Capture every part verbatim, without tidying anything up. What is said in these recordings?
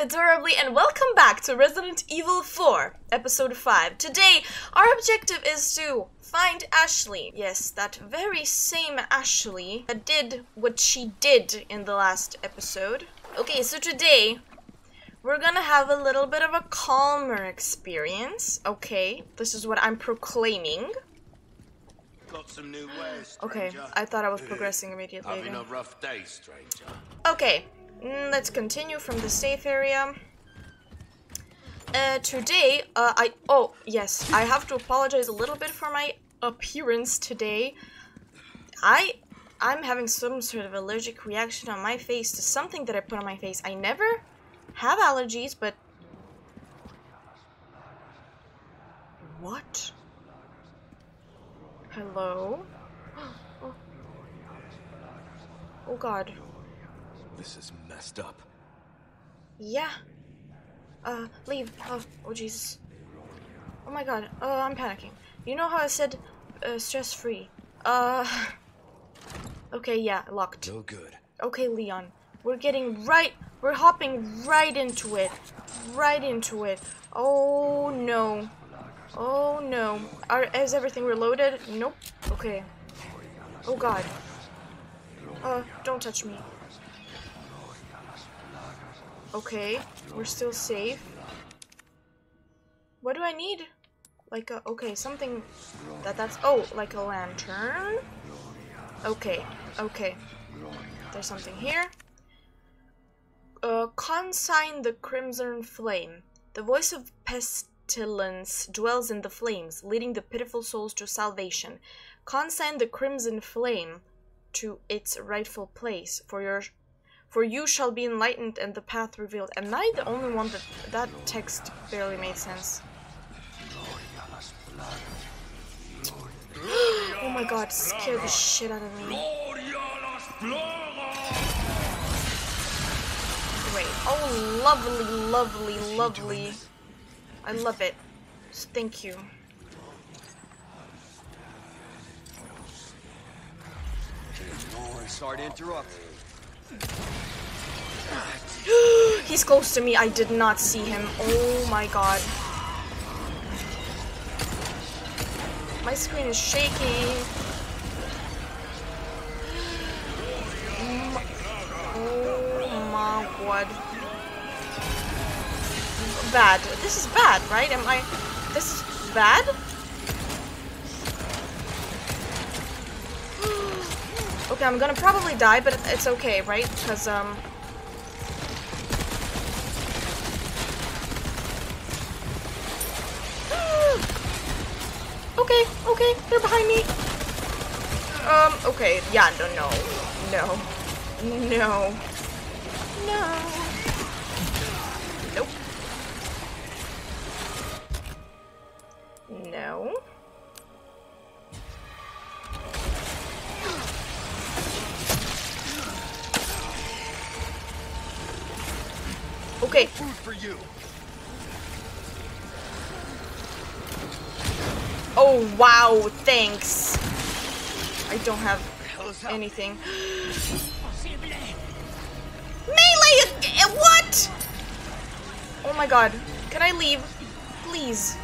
Adorably, and welcome back to Resident Evil four, Episode five. Today, our objective is to find Ashley. Yes, that very same Ashley that did what she did in the last episode. Okay, so today, we're gonna have a little bit of a calmer experience. Okay, this is what I'm proclaiming. Got some new ways, okay, I thought I was progressing immediately. Having a rough day, stranger. Okay. Let's continue from the safe area. Uh, today, uh, I... Oh, yes. I have to apologize a little bit for my appearance today. I... I'm having some sort of allergic reaction on my face to something that I put on my face. I never have allergies, but... What? Hello? Oh. Oh, God. This is messed up. Yeah. Uh, leave. Oh, oh Jesus. Oh my God. Oh, uh, I'm panicking. You know how I said uh, stress-free? Uh. Okay, yeah, locked. No good. Okay, Leon. We're getting right. We're hopping right into it. Right into it. Oh no. Oh no. Are, is everything reloaded? Nope. Okay. Oh God. Uh, don't touch me. Okay, we're still safe. What do I need? Like a, okay, something that that's, oh, like a lantern? Okay, okay. There's something here. Uh, consign the crimson flame. The voice of pestilence dwells in the flames, leading the pitiful souls to salvation. Consign the crimson flame to its rightful place for your... For you shall be enlightened and the path revealed. Am I the only one that that text barely made sense? Oh my God, scared the shit out of me. Great. Oh, lovely, lovely, lovely. I love it. Thank you. Sorry to interrupt. He's close to me. I did not see him. Oh my God. My screen is shaking. Oh my God. Bad. This is bad, right? Am I... This is bad? Okay, I'm gonna probably die, but it's okay, right? Because, um... okay, okay, they're behind me! Um, okay, yeah, no, no, no, no, no, nope. No. Okay. Food for you. Oh wow, thanks. I don't have anything. Melee! What? Oh my God. Can I leave? Please.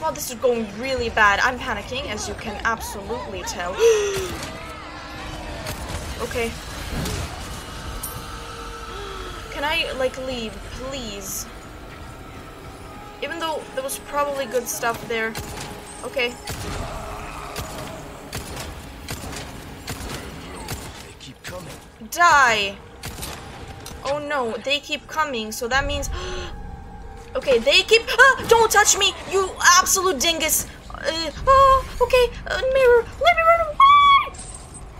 Wow, this is going really bad. I'm panicking, as you can absolutely tell. Okay. Can I, like, leave, please? Even though there was probably good stuff there. Okay. They keep coming. Die! Oh no, they keep coming, so that means... okay, they keep... Ah, don't touch me, you absolute dingus! Uh, oh, okay, uh, mirror, let me run away!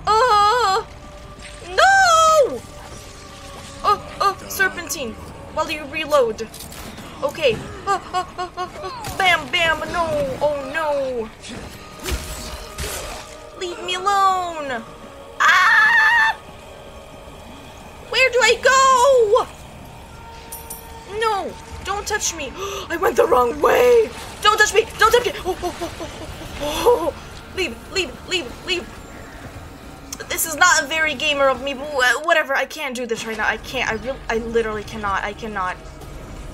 Oh! Uh, no! Oh, oh, serpentine. While you reload. Okay. Oh, oh, oh, oh, oh. Bam, bam. No. Oh, no. Leave me alone. Ah! Where do I go? No. Don't touch me. I went the wrong way. Don't touch me. Don't touch me. Oh, oh, oh, oh, oh, oh. Leave, leave, leave, leave. This is not a very gamer of me, but whatever. I can't do this right now. I can't. I really, I literally cannot. I cannot.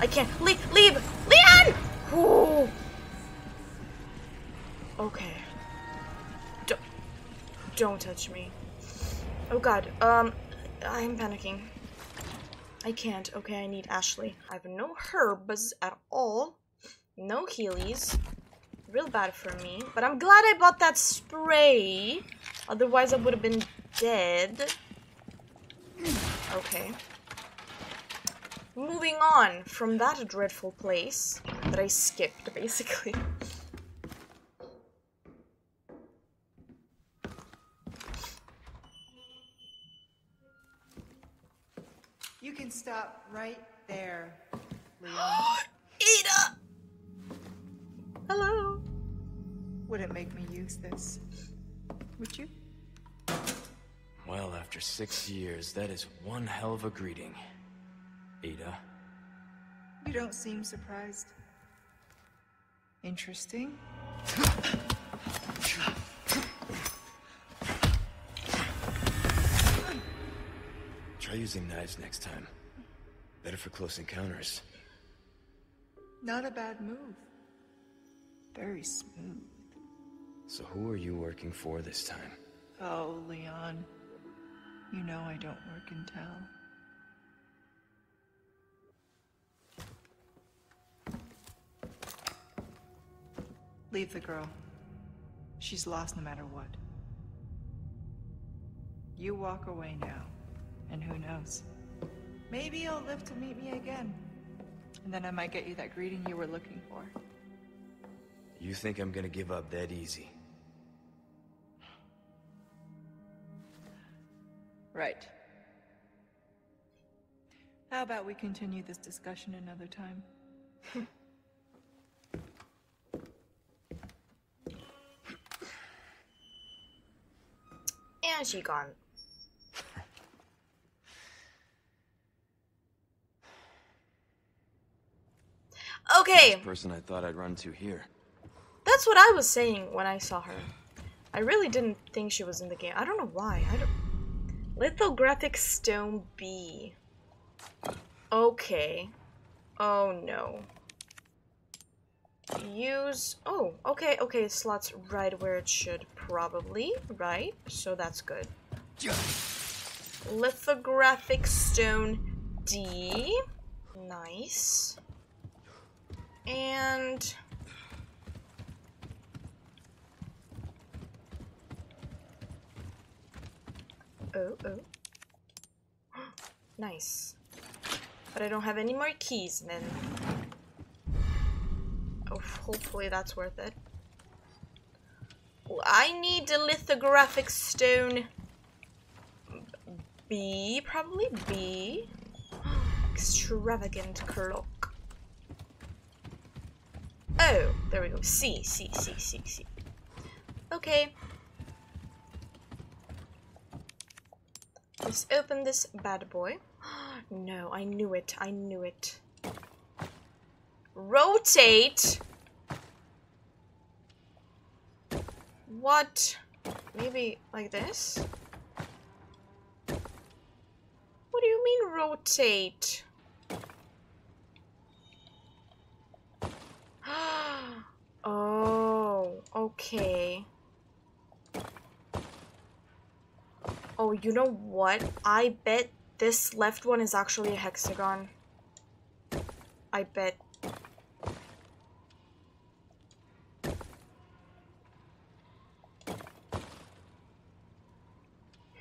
I can't. Le leave! Leon! Ooh. Okay. Don't, don't touch me. Oh god. Um, I'm panicking. I can't. Okay, I need Ashley. I have no herbs at all. No healies. Real bad for me. But I'm glad I bought that spray. Otherwise, I would have been dead. Okay. Moving on from that dreadful place that I skipped, basically. You can stop right there, Leon. Ada! Hello. Would it make me use this? Would you? Well, after six years, that is one hell of a greeting, Ada. You don't seem surprised. Interesting. Try using knives next time. Better for close encounters. Not a bad move. Very smooth. So who are you working for this time? Oh, Leon. You know I don't work in town. Leave the girl. She's lost no matter what. You walk away now, and who knows? Maybe you'll live to meet me again. And then I might get you that greeting you were looking for. You think I'm gonna give up that easy? Right. How about we continue this discussion another time? And she gone. Okay. This person I thought I'd run to here. That's what I was saying when I saw her. I really didn't think she was in the game. I don't know why. I don't... Lithographic stone B. Okay. Oh no. Use... Oh, okay, okay. It slots right where it should probably, right? So that's good. Lithographic stone D. Nice. And... Oh, oh. Nice. But I don't have any more keys, then. Oh, hopefully that's worth it. Oh, I need a lithographic stone... B, probably B. Extravagant clock. Oh, there we go. C, C, C, C, C. Okay. Let's open this bad boy. No, I knew it. I knew it. Rotate? What? Maybe like this? What do you mean rotate? Oh, okay. Oh, you know what? I bet this left one is actually a hexagon. I bet.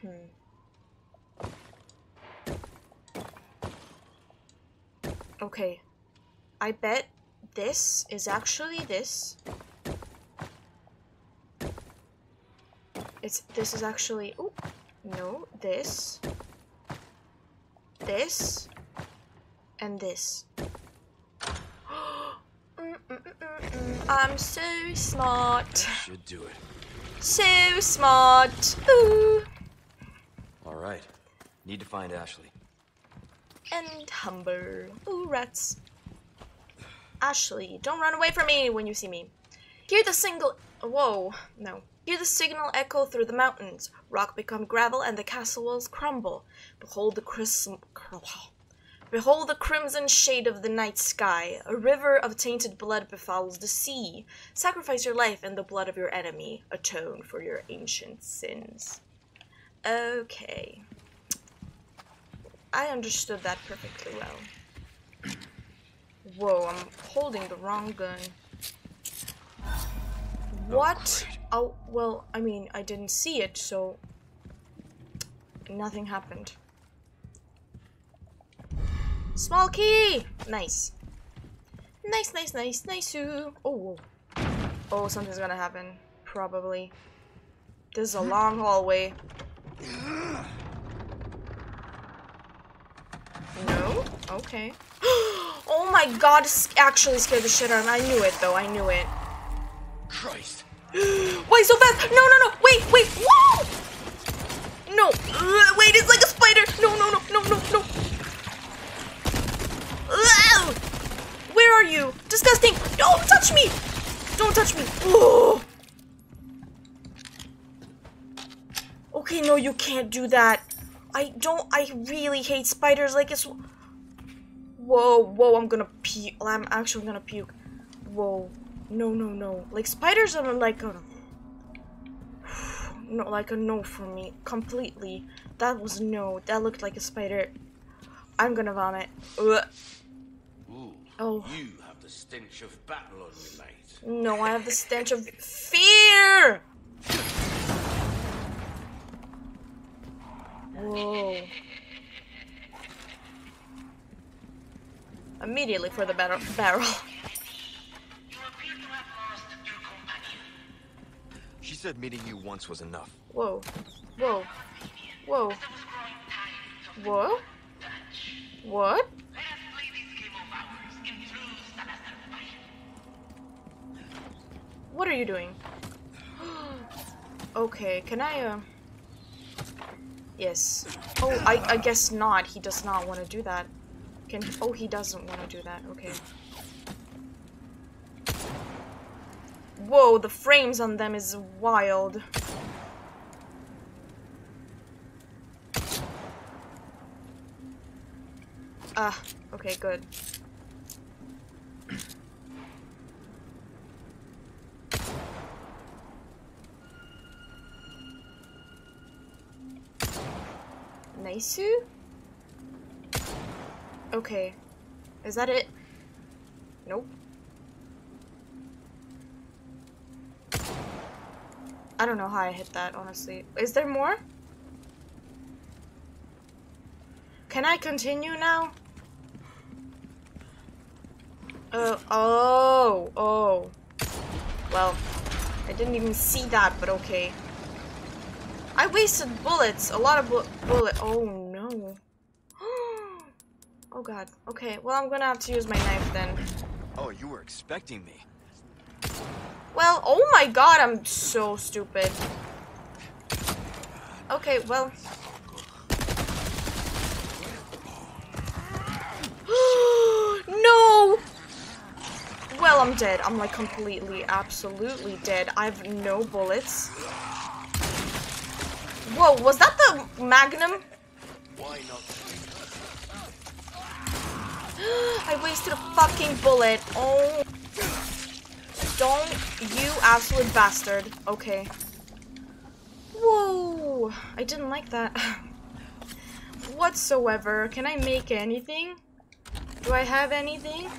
Hmm. Okay. I bet this is actually this. It's this is actually... Ooh. No, this, this, and this. mm, mm, mm, mm. I'm so smart. Should do it. So smart. Ooh. All right. Need to find Ashley. And Humber. Ooh, rats. Ashley, don't run away from me when you see me. Hear the single. Whoa, no. Hear the signal echo through the mountains. Rock become gravel and the castle walls crumble. Behold the crimson... Behold the crimson shade of the night sky. A river of tainted blood befouls the sea. Sacrifice your life and the blood of your enemy. Atone for your ancient sins. Okay. I understood that perfectly well. Whoa, I'm holding the wrong gun. What? Oh, well, I mean, I didn't see it, so... nothing happened. Small key! Nice. Nice, nice, nice, nice. Oh, whoa. Oh, something's gonna happen. Probably. This is a long hallway. No? Okay. Oh my god, this actually scared the shit out of me. I knew it, though. I knew it. Christ. Wait, so fast! No, no, no! Wait, wait! Whoa! No! Wait, it's like a spider! No, no, no, no, no, no! Where are you? Disgusting! Don't touch me! Don't touch me! Whoa. Okay, no, you can't do that. I don't- I really hate spiders like it's- Whoa, whoa, I'm gonna puke. I'm actually gonna puke. Whoa. No, no, no. Like, spiders are like a... no, like a no for me. Completely. That was no. That looked like a spider. I'm gonna vomit. Ugh. Ooh, oh. You have the stench of battle on you, mate. No, I have the stench of fear! Whoa. Immediately for the barrel. barrel. She said meeting you once was enough. Whoa. Whoa. Whoa. Whoa? What? What are you doing? Okay, can I, uh... yes. Oh, I, I guess not. He does not want to do that. Can... oh, he doesn't want to do that. Okay. Whoa, the frames on them is wild. Ah, okay, good. Nice. Okay. Is that it? Nope. I don't know how I hit that, honestly. Is there more? Can I continue now? Uh, oh, oh. Well, I didn't even see that, but okay. I wasted bullets, a lot of bu bullet. Oh no. Oh god. Okay, well, I'm gonna have to use my knife then. Oh, you were expecting me. Well, oh my god, I'm so stupid. Okay, well. No! Well, I'm dead. I'm like completely, absolutely dead. I have no bullets. Whoa, was that the Magnum? Why not? I wasted a fucking bullet. Oh. Don't, you absolute bastard. Okay. Whoa. I didn't like that. Whatsoever. Can I make anything? Do I have anything?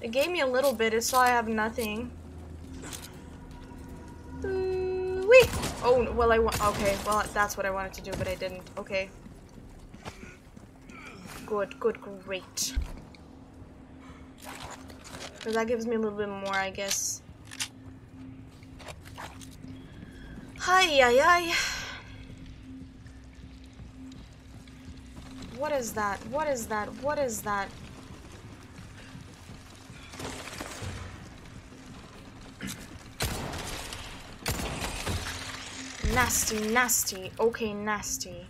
It gave me a little bit, so I have nothing. Wee! Oh, well, I want. Okay, well, that's what I wanted to do, but I didn't. Okay. Good, good, great. So that gives me a little bit more, I guess. Hi, hi, hi. What is that? What is that? What is that? Nasty, nasty. Okay, nasty.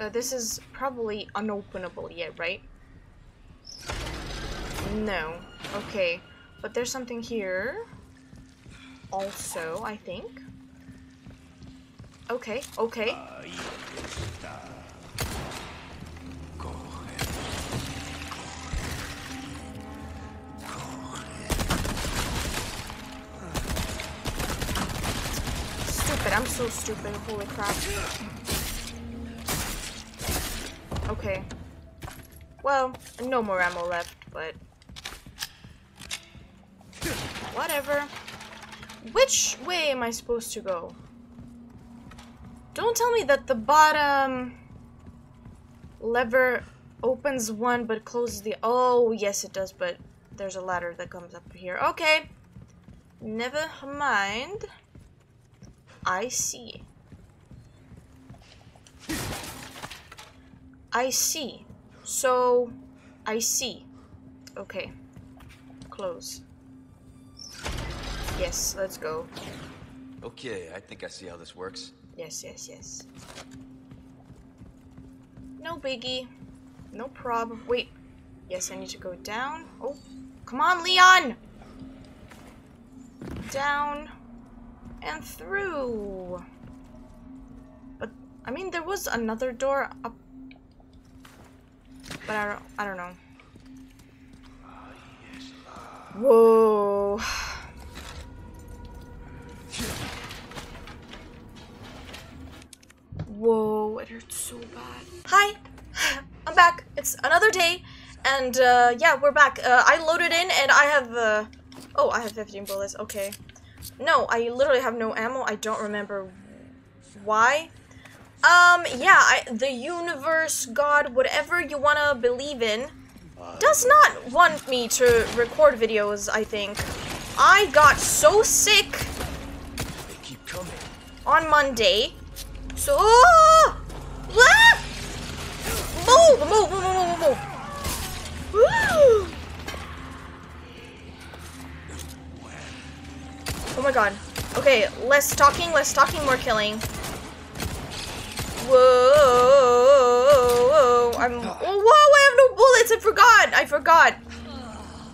Uh, this is probably unopenable yet, right? No. Okay. But there's something here. also, I think. Okay, okay. Stupid, I'm so stupid, holy crap. Okay. Well, no more ammo left, but... whatever. Which way am I supposed to go? Don't tell me that the bottom lever opens one but closes the... oh, yes it does, but there's a ladder that comes up here. Okay. Never mind. I see. I see. So, I see. Okay. Close. Yes, let's go. Okay, I think I see how this works. Yes, yes, yes. No biggie. No problem. Wait. Yes, I need to go down. Oh, come on, Leon! Down and through. But, I mean, there was another door up. But I don't, I don't know. Whoa. Whoa, it hurts so bad. Hi, I'm back. It's another day, and uh, yeah, we're back. Uh, I loaded in, and I have, uh, oh, I have fifteen bullets, okay. No, I literally have no ammo. I don't remember why. Um, yeah, I, the universe, God, whatever you want to believe in, does not want me to record videos, I think. I got so sick they keep coming. On Monday. So, oh, ah, move, move, move, move, move, woo. Oh my god. Okay, less talking, less talking, more killing. Whoa, I'm, oh, whoa, I have no bullets, I forgot, I forgot.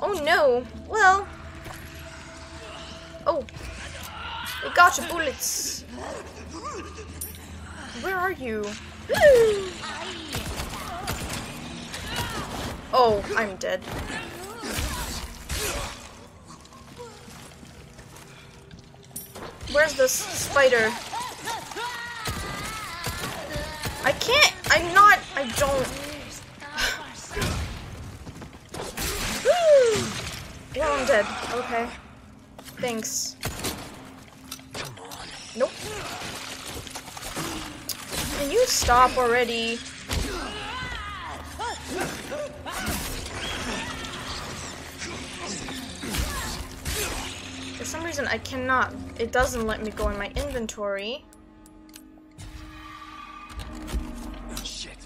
Oh no, well. Oh, we got your bullets. Where are you? Oh, I'm dead. Where's this spider? I can't. I'm not. I don't. Well, I'm dead. Okay. Thanks. Nope. Can you stop already? For some reason I cannot, it doesn't let me go in my inventory. Shit.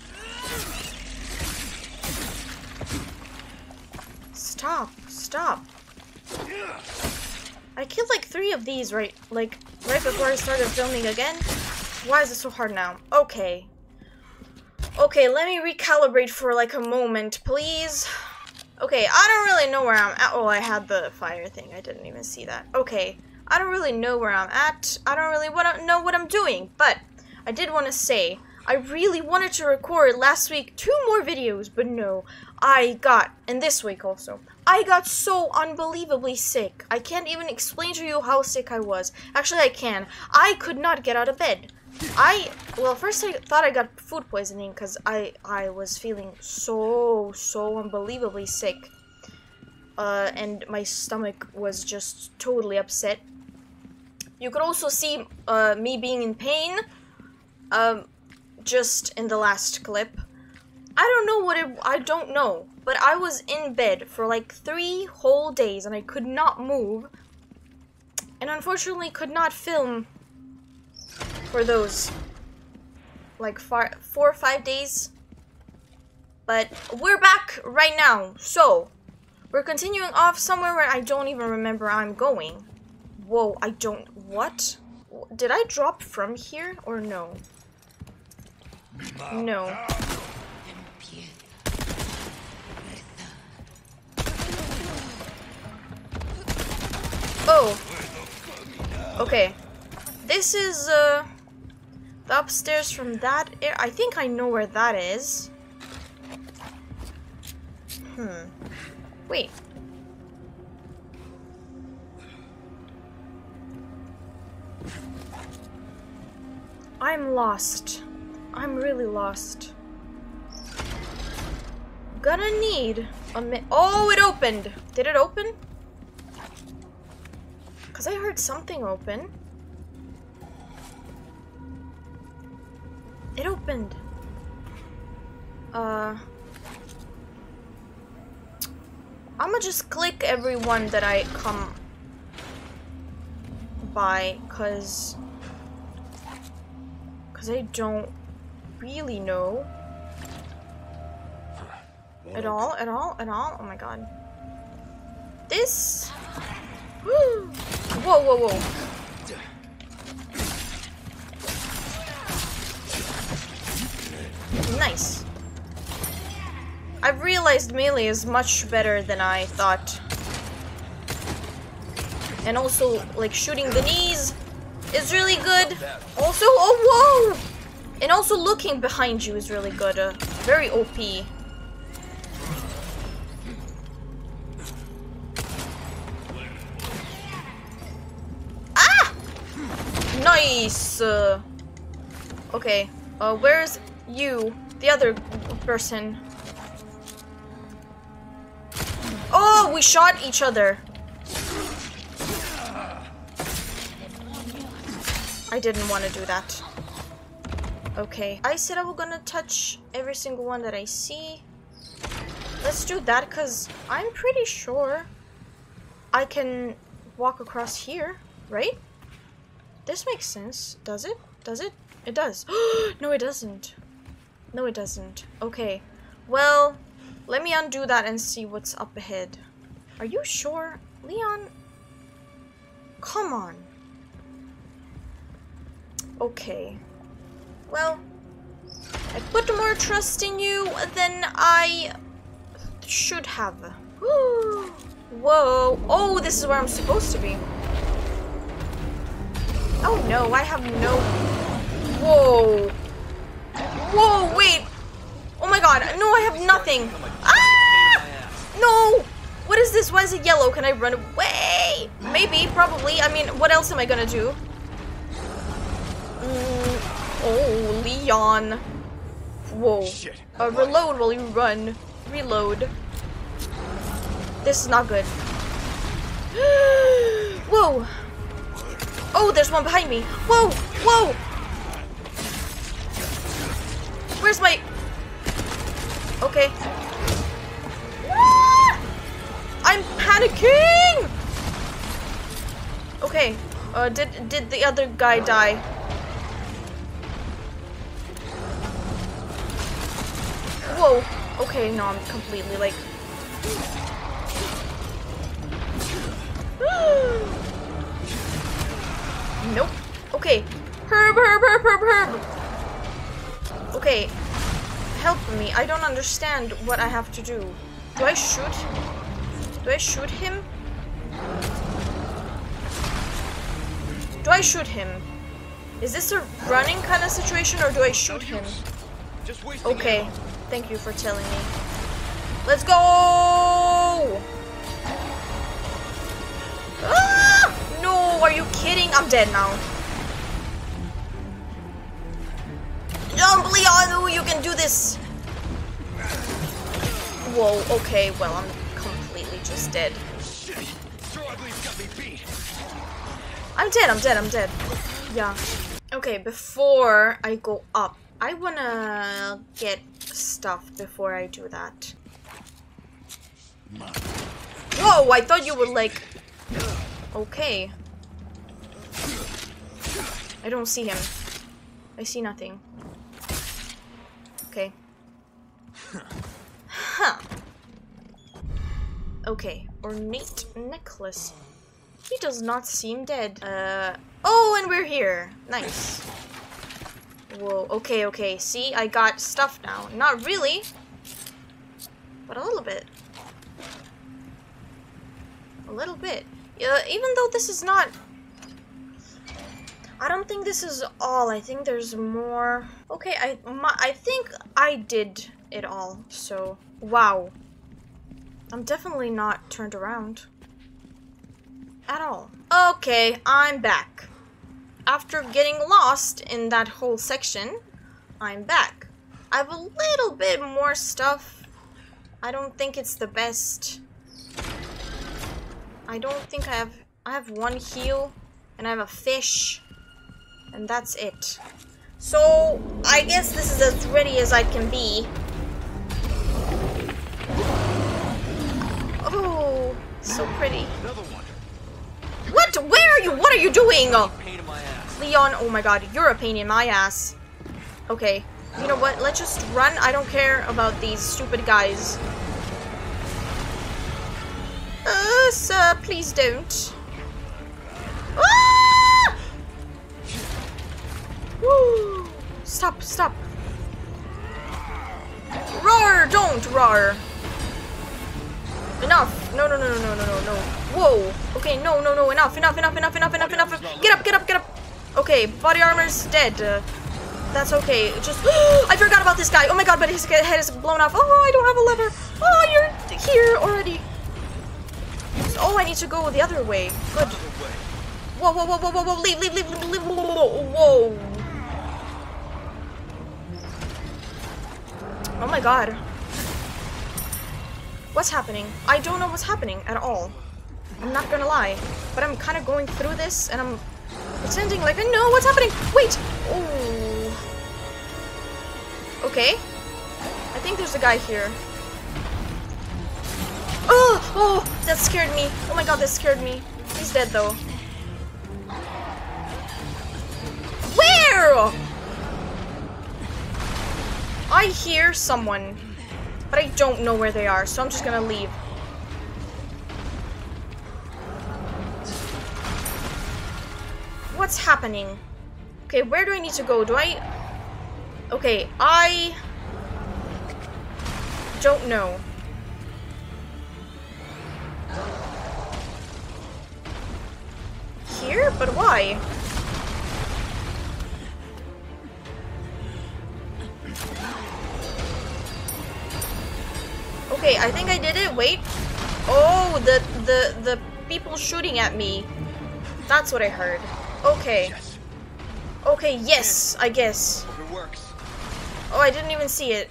Stop, stop. I killed like three of these right like right before I started filming again. Why is it so hard now? Okay. Okay, let me recalibrate for like a moment, please. Okay, I don't really know where I'm at. Oh, I had the fire thing. I didn't even see that. Okay, I don't really know where I'm at. I don't really what I know what I'm doing, but I did want to say, I really wanted to record last week two more videos, but no, I got, and this week also, I got so unbelievably sick. I can't even explain to you how sick I was. Actually, I can. I could not get out of bed. I, well, first I thought I got food poisoning because I, I was feeling so, so unbelievably sick. Uh, and my stomach was just totally upset. You could also see uh, me being in pain um, just in the last clip. I don't know what it, I don't know, but I was in bed for like three whole days and I could not move. And unfortunately could not film for those like far, four or five days, but we're back right now, so we're continuing off somewhere where I don't even remember I'm going. Whoa, I don't, what? Did I drop from here or no? No. Oh. Okay, this is uh, the upstairs from that air. I think I know where that is. Hmm. Wait. I'm lost. I'm really lost. Gonna need a mi- Oh, it opened! Did it open? Because I heard something open. It opened. Uh... I'ma just click everyone that I come by, cause... Cause I don't really know. At all, at all, at all? Oh my god. This... Woo. Whoa, whoa, whoa. Nice. I've realized melee is much better than I thought. And also, like, shooting the knees is really good. Also, oh, whoa! And also looking behind you is really good. Uh, very O P. Nice! Uh, okay, uh, where's you? The other person. Oh, we shot each other. I didn't want to do that. Okay, I said I was gonna touch every single one that I see. Let's do that, because I'm pretty sure I can walk across here, right? This makes sense. Does it? Does it? It does. No, it doesn't. No, it doesn't. Okay. Well, let me undo that and see what's up ahead. Are you sure? Leon? Come on. Okay. Well, I put more trust in you than I should have. Woo. Whoa. Oh, this is where I'm supposed to be. Oh no, I have no... Whoa. Whoa, wait. Oh my god, no, I have nothing. Ah! No! What is this? Why is it yellow? Can I run away? Maybe, probably. I mean, what else am I gonna do? Mm. Oh, Leon. Whoa. Uh, reload while you run. Reload. This is not good. Whoa. Oh, there's one behind me. Whoa, whoa. Where's my... Okay. Ah! I'm panicking. Okay. Uh, did, did the other guy die? Whoa. Okay, no, I'm completely like... Nope. Okay. Herb, herb, herb, herb, herb. Okay. Help me. I don't understand what I have to do. Do I shoot? Do I shoot him? Do I shoot him? Is this a running kind of situation or do I shoot him? Okay. Thank you for telling me. Let's go! Ah! No, are you kidding? I'm dead now. Jump, Leon! You can do this! Whoa, okay, well, I'm completely just dead. I'm dead, I'm dead, I'm dead. Yeah. Okay, before I go up, I wanna get stuff before I do that. Whoa, I thought you were like... Okay. I don't see him. I see nothing. Okay. Huh. Okay. Ornate necklace. He does not seem dead. Uh. Oh, and we're here. Nice. Whoa. Okay, okay. See, I got stuff now. Not really. But a little bit. A little bit. Uh, even though this is not I don't think this is all. I think there's more. Okay, I my, I think I did it all. So, wow. I'm definitely not turned around. At all. Okay, I'm back. After getting lost in that whole section, I'm back. I have a little bit more stuff. I don't think it's the best. I don't think I have... I have one heel, and I have a fish, and that's it. So, I guess this is as ready as I can be. Oh, so pretty. What? Where are you? What are you doing? Leon, oh my god, you're a pain in my ass. Okay, you know what? Let's just run. I don't care about these stupid guys. Uh, sir, please don't. Ah! Woo! Stop, stop. Roar, don't roar. Enough. No, no, no, no, no, no, no, no. Whoa. Okay, no, no, no, enough, enough, enough, enough, enough, enough, enough. Get up, get up, get up. Okay, body armor's dead. Uh, that's okay. Just, I forgot about this guy. Oh my god, but his head is blown off. Oh, I don't have a lever. Oh, you're here already. Oh, I need to go the other way. Good. Whoa, whoa, whoa, whoa, whoa, whoa, leave, leave, leave, leave, leave, whoa, whoa. Oh my god. What's happening? I don't know what's happening at all. I'm not gonna lie. But I'm kind of going through this and I'm pretending like I know what's happening. Wait. Oh. Okay. I think there's a guy here. Oh, oh, that scared me. Oh my god, that scared me. He's dead though. Where? I hear someone, but I don't know where they are, so I'm just gonna leave. What's happening? Okay, where do I need to go? Do I... Okay, I... don't know. Here? But why? Okay, I think I did it. Wait. Oh, the the the people shooting at me. That's what I heard. Okay. Okay, yes, I guess. Oh, I didn't even see it.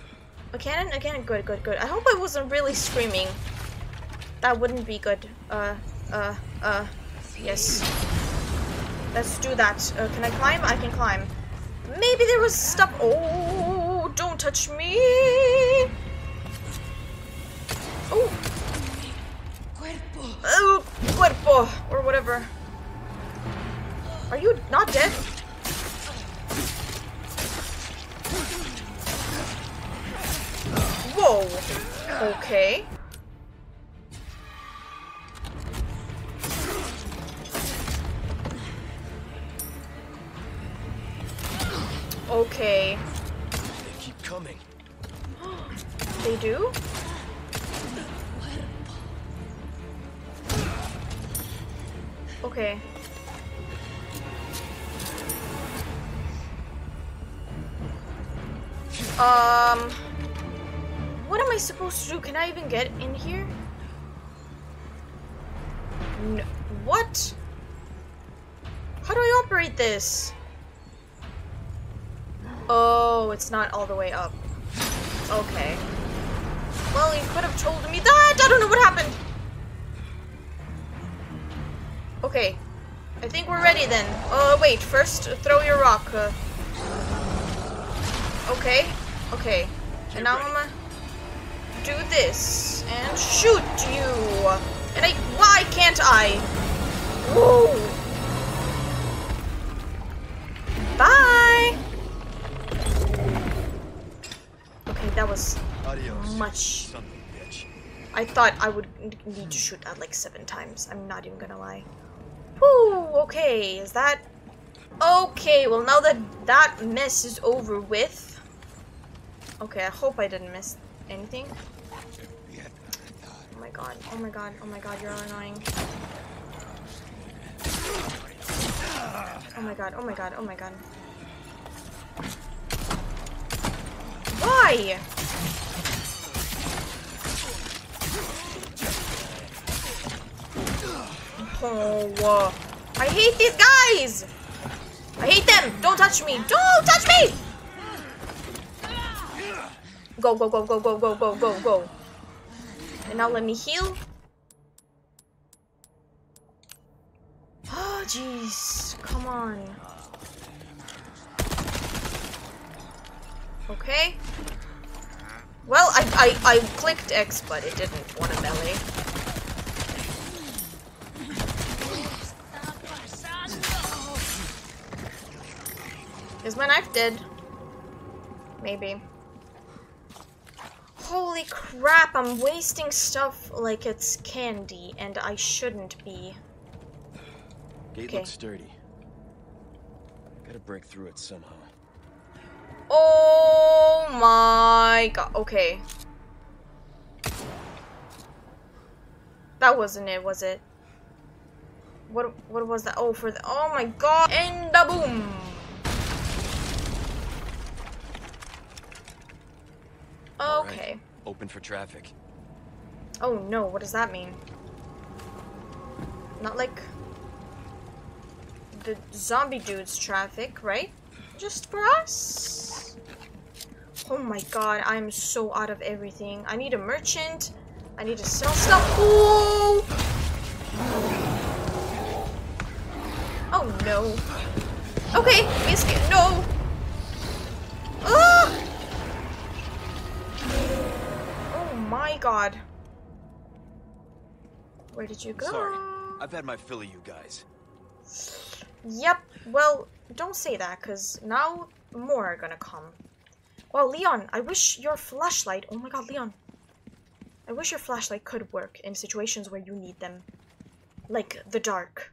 A cannon? A cannon? Good, good, good. I hope I wasn't really screaming. That wouldn't be good. Uh, uh, uh. Yes. Let's do that. Uh, can I climb? I can climb. Maybe there was stuff. Oh, don't touch me. Oh. Cuerpo. Oh, cuerpo. Or whatever. Are you not dead? Whoa. Okay. Okay. They keep coming. They do? Okay. Um, what am I supposed to do? Can I even get in here? No. What? How do I operate this? Oh, it's not all the way up. Okay. Well, you could have told me that! I don't know what happened! Okay. I think we're ready then. Uh, wait. First, throw your rock. Uh, okay. Okay. And now I'm gonna do this. And shoot you! And I- why can't I? Whoa! Bye! That was much. I thought I would need to shoot that like seven times. I'm not even gonna lie. Whoo, okay, is that... Okay, well now that that mess is over with... Okay, I hope I didn't miss anything. Oh my god, oh my god, oh my god, you're all annoying. Oh my god, oh my god, oh my god. Why? Oh, uh, I hate these guys! I hate them! Don't touch me! Don't touch me! Go, go, go, go, go, go, go, go, go. And now let me heal. Oh, jeez. Come on. Okay. Well, I, I, I clicked X, but it didn't want to melee. Is my knife dead? Maybe. Holy crap, I'm wasting stuff like it's candy, and I shouldn't be. Gate okay. looks sturdy. Gotta break through it somehow. Oh my god, okay. That wasn't it, was it? What, what was that? Oh, for the- oh my god! And the boom! Okay. Right. Open for traffic. Oh no, what does that mean? Not like the zombie dude's traffic, right? Just for us? Oh my god, I'm so out of everything. I need a merchant. I need to sell stuff. Ooh! Oh no. Okay, biscuit. No! Ah! My god. Where did you go? Sorry, I've had my fill of you guys. Yep, well, don't say that, because now more are gonna come. Well, Leon, I wish your flashlight... Oh my god, Leon. I wish your flashlight could work in situations where you need them. Like, the dark.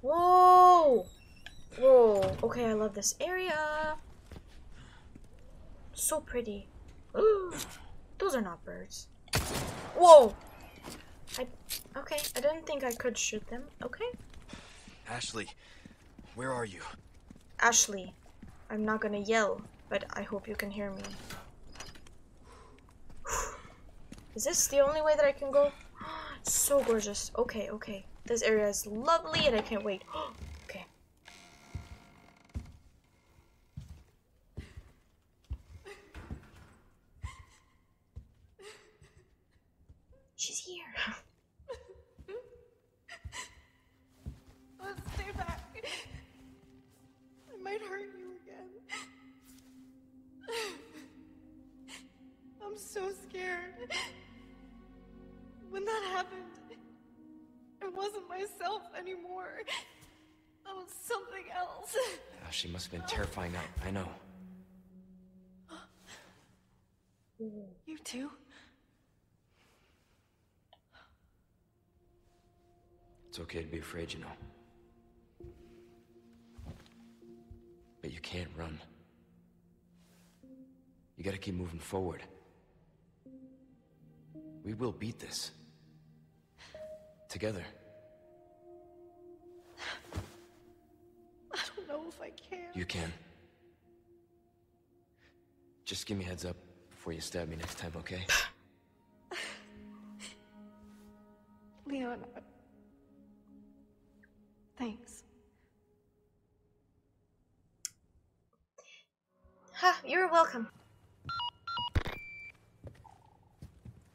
Whoa! Whoa, okay, I love this area. So pretty. Ooh, those are not birds. Whoa! I, okay, I didn't think I could shoot them. Okay. Ashley, where are you? Ashley, I'm not gonna yell, but I hope you can hear me. Is this the only way that I can go? It's so gorgeous. Okay, okay. This area is lovely and I can't wait. She's here. Let's stay back. I might hurt you again. I'm so scared. When that happened, I wasn't myself anymore. I was something else. Oh, she must have been terrifying night. I know. You too? It's okay to be afraid, you know. But you can't run. You gotta keep moving forward. We will beat this. Together. I don't know if I can. You can. Just give me a heads up before you stab me next time, okay? Leon... Thanks. Huh, you're welcome.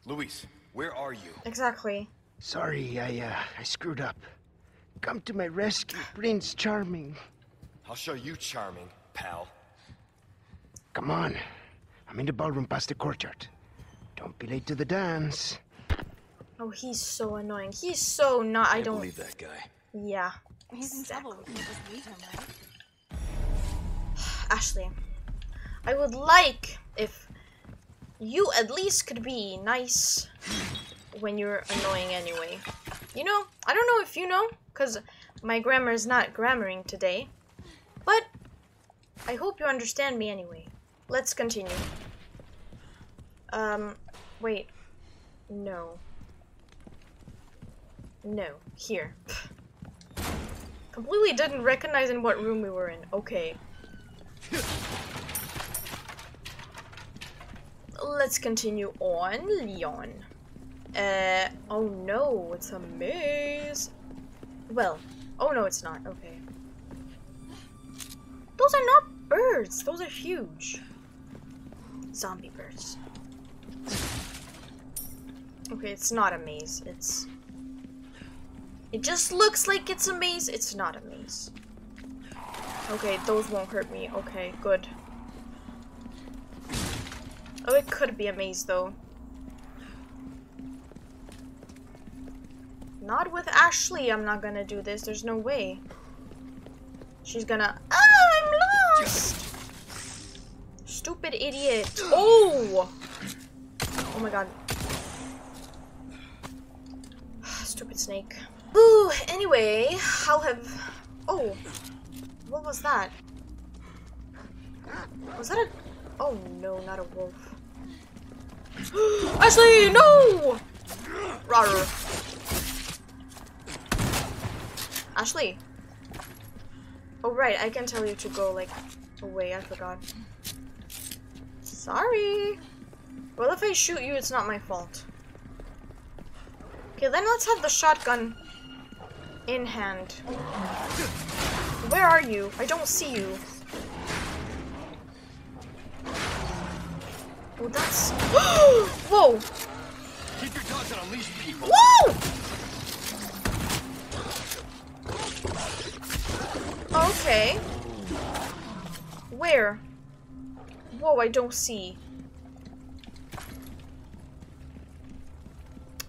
Luis, where are you? Exactly. Sorry, I, uh, I screwed up. Come to my rescue, Prince Charming. I'll show you Charming, pal. Come on. I'm in the ballroom past the courtyard. Don't be late to the dance. Oh, he's so annoying. He's so not- I, I don't- believe that guy. Yeah. He's in trouble. We can't just leave him, right? Ashley, I would like if you at least could be nice when you're annoying anyway. You know, I don't know if you know, because my grammar is not grammaring today, but I hope you understand me anyway. Let's continue. Um, wait. No. No, here. Completely didn't recognize in what room we were in. Okay. Let's continue on, Leon. Uh, oh no, it's a maze. Well, oh no, it's not. Okay. Those are not birds. Those are huge. Zombie birds. Okay, it's not a maze. It's... It just looks like it's a maze. It's not a maze. Okay, those won't hurt me. Okay, good. Oh, it could be a maze, though. Not with Ashley, I'm not gonna do this. There's no way. She's gonna... Oh, I'm lost! Stupid idiot. Oh! Oh my god. Stupid snake. Ooh, anyway, how have... Oh. What was that? Was that a... Oh no, not a wolf. Ashley, no! Rawr. Ashley. Oh right, I can tell you to go like away, I forgot. Sorry. Well, if I shoot you, it's not my fault. Okay, then let's have the shotgun in hand. Where are you? I don't see you. Oh, that's... Whoa! Keep your dogs on a leash, people. Whoa! Okay. Where? Whoa, I don't see.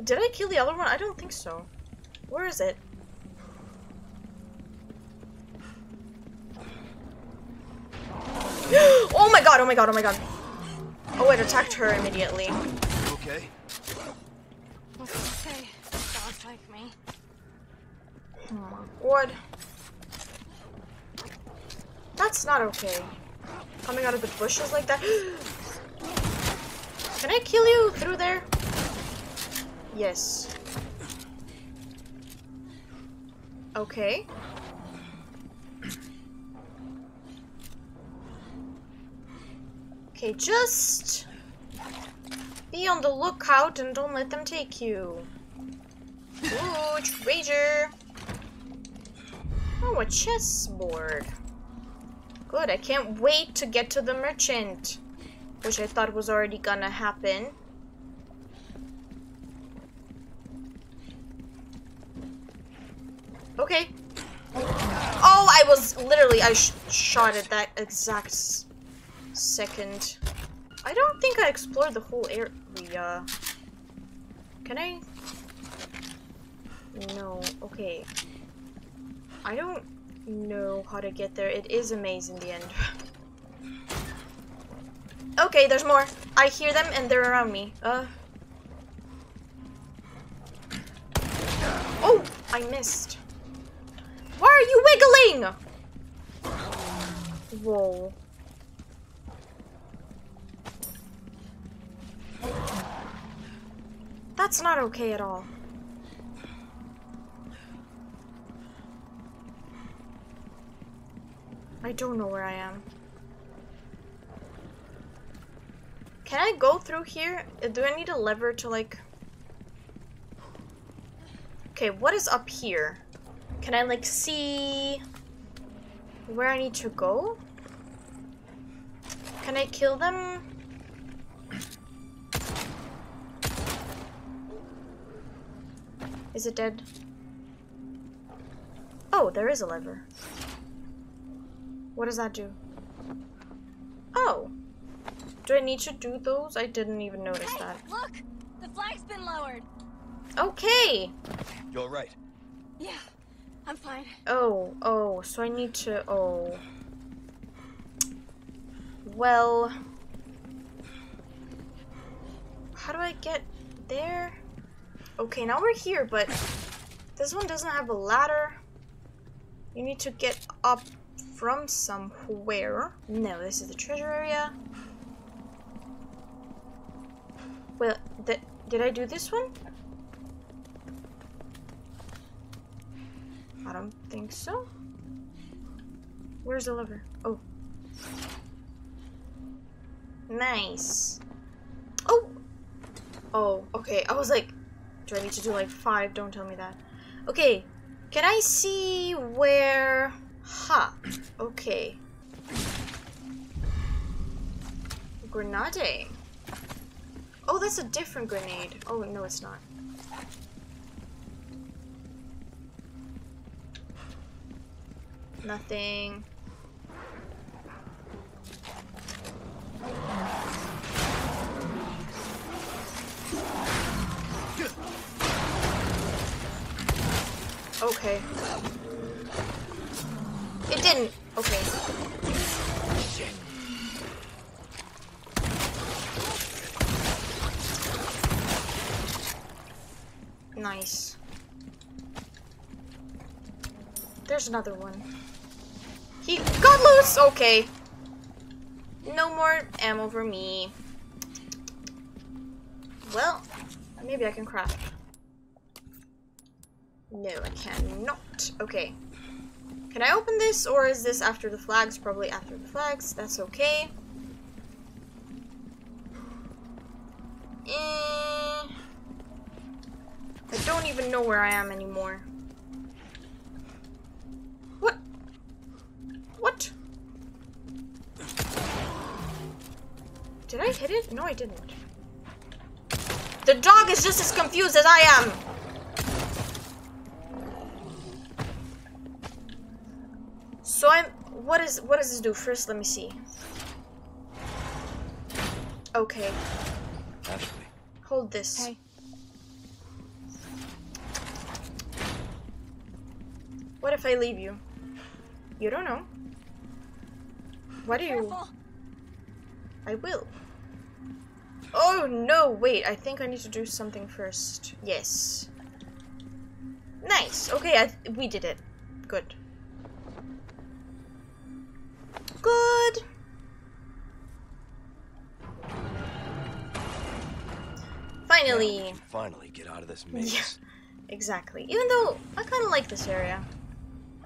Did I kill the other one? I don't think so. Where is it? Oh my god, oh my god, oh my god. Oh, it attacked her immediately. You okay? What's it say? Dogs like me. Oh my god. That's not okay. Coming out of the bushes like that. Can I kill you through there? Yes. Okay. Okay, just be on the lookout and don't let them take you. Ooh, treasure! Oh, a chessboard. Good, I can't wait to get to the merchant, which I thought was already gonna happen. Okay. Oh, I was literally, I sh shot at that exact... second. I don't think I explored the whole area. Can I? No. Okay. I don't know how to get there. It is a maze in the end. Okay, there's more. I hear them and they're around me. Uh. Oh, I missed. Why are you wiggling? Whoa. That's not okay at all. I don't know where I am. Can I go through here? Do I need a lever to like... Okay, what is up here? Can I like see where I need to go? Can I kill them? Is it dead? Oh, there is a lever. What does that do? Oh. Do I need to do those? I didn't even notice hey, that. Look! The flag's been lowered. Okay. You're all right. Yeah, I'm fine. Oh, oh, so I need to oh. Well, how do I get there? Okay, now we're here, but this one doesn't have a ladder. You need to get up from somewhere. No, this is the treasure area. Well, th- did I do this one? I don't think so. Where's the lever? Oh. Nice. Oh! Oh, okay. I was like, do I need to do like five? Don't tell me that. Okay. Can I see where... Ha. Okay. Grenade. Oh, that's a different grenade. Oh, no, it's not. Nothing. Okay. It didn't. Okay. Nice. There's another one. He got loose! Okay. No more ammo for me. Well, maybe I can craft. No, I cannot. Okay. Can I open this, or is this after the flags? Probably after the flags. That's okay. Mm. I don't even know where I am anymore. What? What? Did I hit it? No, I didn't. The dog is just as confused as I am. So I'm, what is, what does this do? First, let me see. Okay. Ashley. Hold this. Hey. What if I leave you? You don't know. What do you? I will. Oh no, wait, I think I need to do something first. Yes. Nice. Okay, I th we did it. Good. Good. Finally. Yeah, finally get out of this maze. Yeah, exactly. Even though I kind of like this area.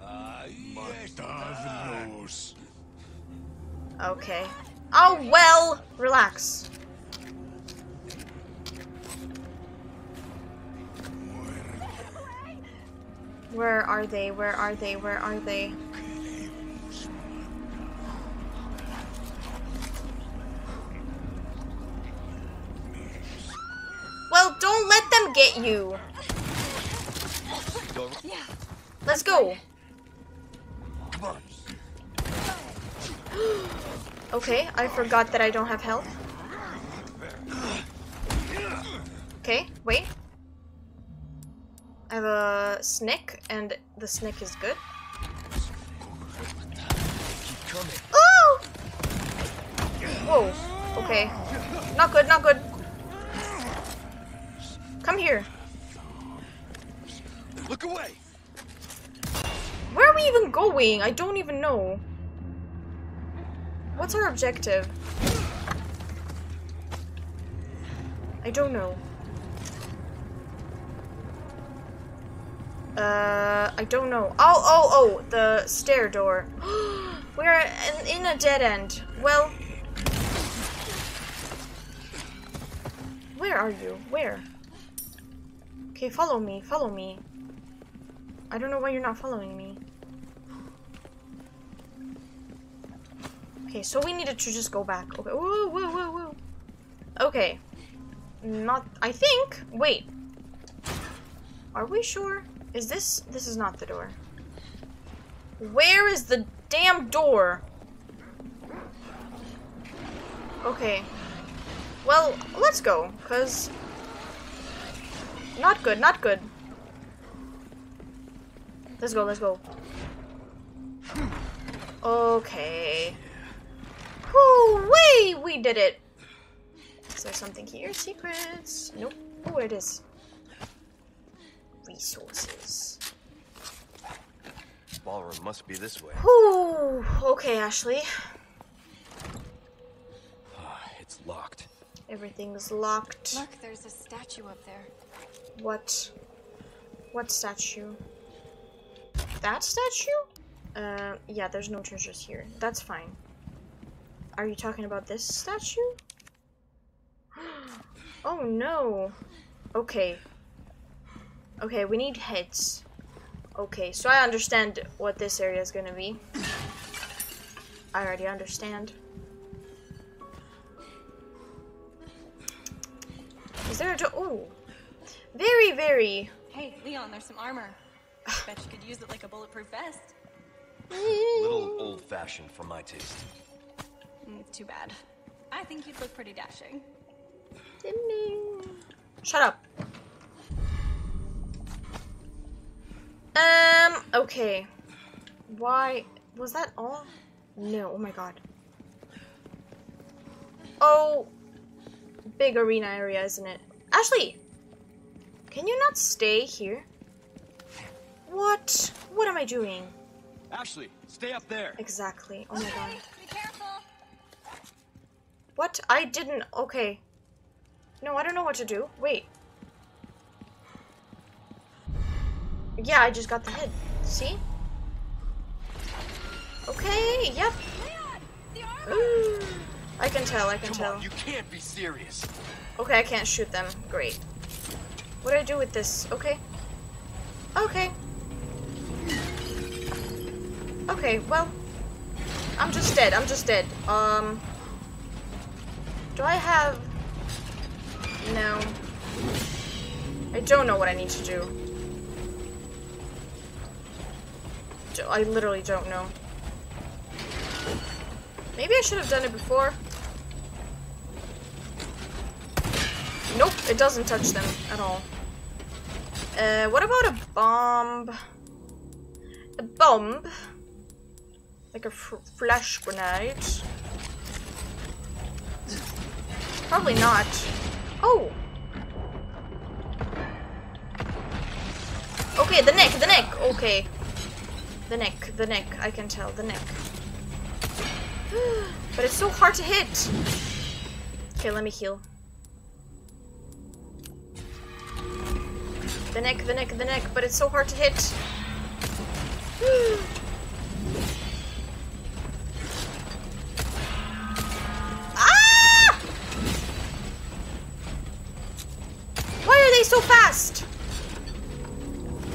Uh, yes. Okay. Oh, well, relax. Where are they? Where are they? Where are they? Well, don't let them get you. Let's go. Come on. Okay, I forgot that I don't have health. Okay, wait. I have a snick, and the snick is good. Oh! Whoa, okay. Not good, not good. Come here. Look away. Where are we even going? I don't even know. What's our objective? I don't know. Uh, I don't know. Oh, oh, oh, the stair door. We're in a dead end. Well, where are you? Where? Okay, follow me, follow me. I don't know why you're not following me. Okay, so we needed to just go back. Okay. Woo, woo, woo, woo. Okay. Not, I think. Wait. Are we sure? Is this, this is not the door. Where is the damn door? Okay. Well, let's go, because not good, not good. Let's go, let's go. Okay. Hooray! We did it! Is there something here? Secrets? Nope. Oh, it is. Resources. Ballroom must be this way. Ooh. Okay, Ashley. It's locked. Everything's locked. Look, there's a statue up there. What? What statue? that statue? Uh, yeah, there's no treasures here. That's fine. Are you talking about this statue? Oh no. Okay. Okay, we need heads. Okay, so I understand what this area is gonna be. I already understand. Is there a door? Oh, very, very. Hey, Leon, there's some armor. Bet you could use it like a bulletproof vest. Little old-fashioned for my taste. It's too bad. I think you'd look pretty dashing. Shut up. Um. Okay. Why was that all? No. Oh my god. Oh. Big arena area, isn't it? Ashley! Can you not stay here? What? What am I doing? Ashley, stay up there. Exactly. Oh my god. Be careful. What? I didn't. Okay. No, I don't know what to do. Wait. Yeah, I just got the head. See? Okay, yep. Ooh. I can tell, I can tell. Come on, you can't be serious. Okay, I can't shoot them. Great. What do I do with this? Okay. Okay. Okay, well. I'm just dead, I'm just dead. Um. Do I have... No. I don't know what I need to do. I literally don't know. Maybe I should have done it before. Nope, it doesn't touch them at all. Uh, what about a bomb? A bomb? Like a f flash grenade? Probably not. Oh! Okay, the neck, the neck! Okay. The neck, the neck, I can tell, the neck. But it's so hard to hit. Okay, let me heal. The neck, the neck, the neck, but it's so hard to hit. Ah! Why are they so fast?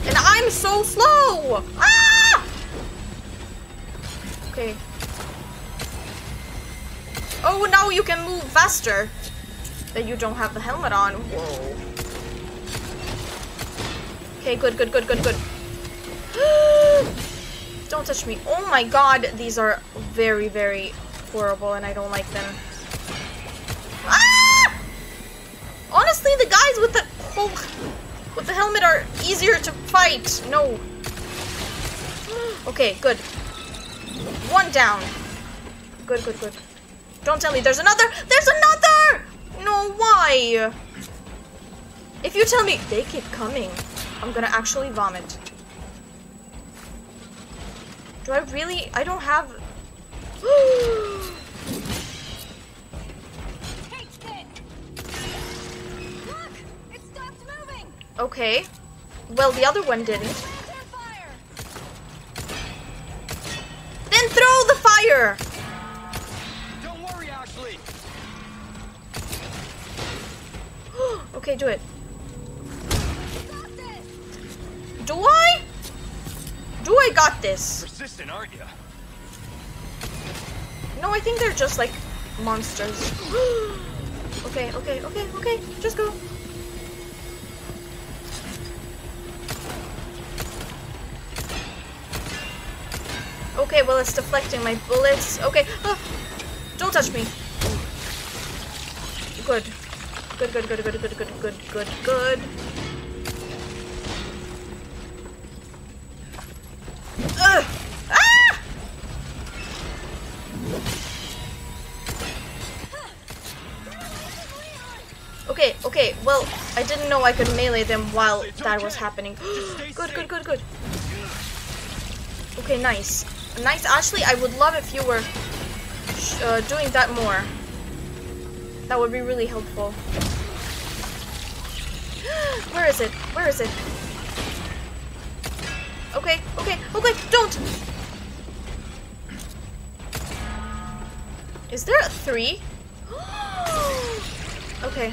And I'm so slow! Ah! Okay. Oh, now you can move faster. That you don't have the helmet on. Whoa. Okay, good, good, good, good, good. Don't touch me. Oh my god, these are very, very horrible and I don't like them. Ah! Honestly, the guys with the whole, with the helmet are easier to fight. No. Okay, good. One down. Good, good, good. Don't tell me there's another. There's another! No, why? If you tell me they keep coming, I'm gonna actually vomit. Do I really? I don't have. Look, it stopped moving. Okay. Well, the other one didn't. And throw the fire! Don't worry, Ashley. Okay, do it. Do I? Do I got this? Persistent, aren't you? No, I think they're just like monsters. Okay, okay, okay, okay. Just go. Okay, well, it's deflecting my bullets. Okay, oh, don't touch me. Good. Good, good, good, good, good, good, good, good, good. Ugh. Ah! Okay, okay, well, I didn't know I could melee them while that was happening. Good, good, good, good. Okay, nice. Nice, Ashley. I would love if you were uh, doing that more. That would be really helpful. Where is it? Where is it? okay? Okay, okay, don't! Is there a three? Okay.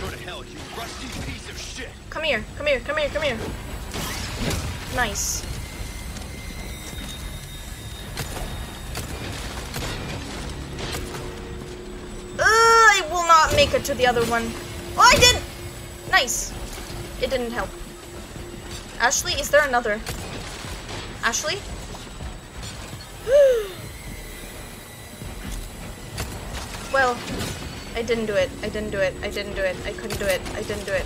Go to hell, you rusty piece of shit! Come here, come here, come here, come here. Nice. Uh, I will not make it to the other one. Oh, I did! Nice. It didn't help. Ashley, is there another? Ashley? Well, I didn't do it. I didn't do it. I didn't do it. I couldn't do it. I didn't do it.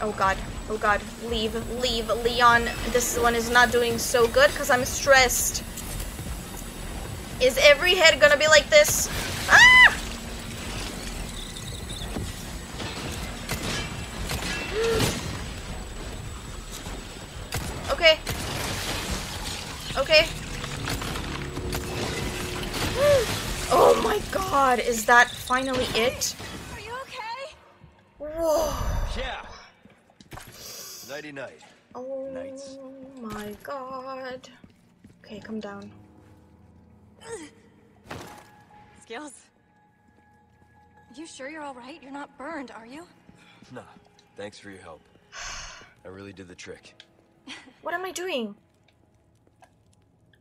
Oh god. Oh god. Leave. Leave. Leon. This one is not doing so good because I'm stressed. Is every head gonna be like this? Ah! Okay. Okay. Oh my god, is that finally it? Are you okay? Whoa. Yeah. Nighty night. Oh Nights. My god. Okay, come down. Skills. You sure you're all right? You're not burned, are you? Nah. Thanks for your help. I really did the trick. What am I doing?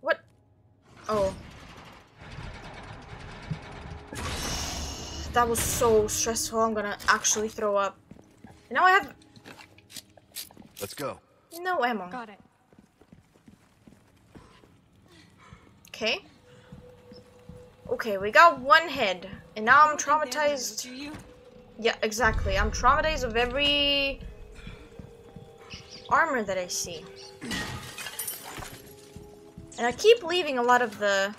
What? Oh. That was so stressful. I'm gonna actually throw up. And now I have. Let's go. No ammo. Got it. Okay. Okay, we got one head, and now I'm traumatized. Yeah, exactly. I'm traumatized of every armor that I see. And I keep leaving a lot of the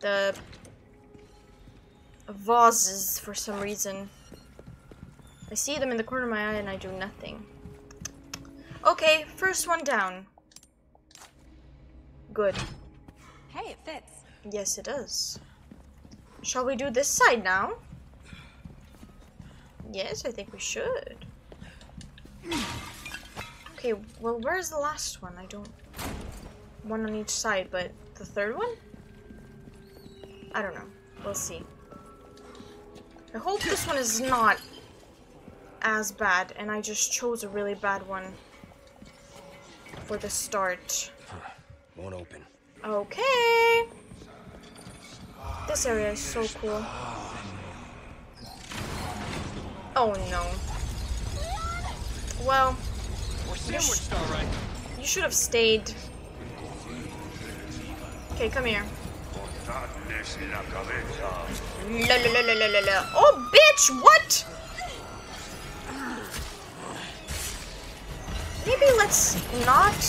the vases for some reason. I see them in the corner of my eye and I do nothing. Okay, first one down. Good. Hey, it fits. Yes, it does. Shall we do this side now? Yes, I think we should. Okay, well, where's the last one? I don't... One on each side, but the third one? I don't know. We'll see. I hope this one is not as bad, and I just chose a really bad one for the start. Won't open. Okay! This area is so cool. Oh no. Well, you, sh you should have stayed. Okay, come here. La, la, la, la, la, la. Oh, bitch, what? Maybe let's not.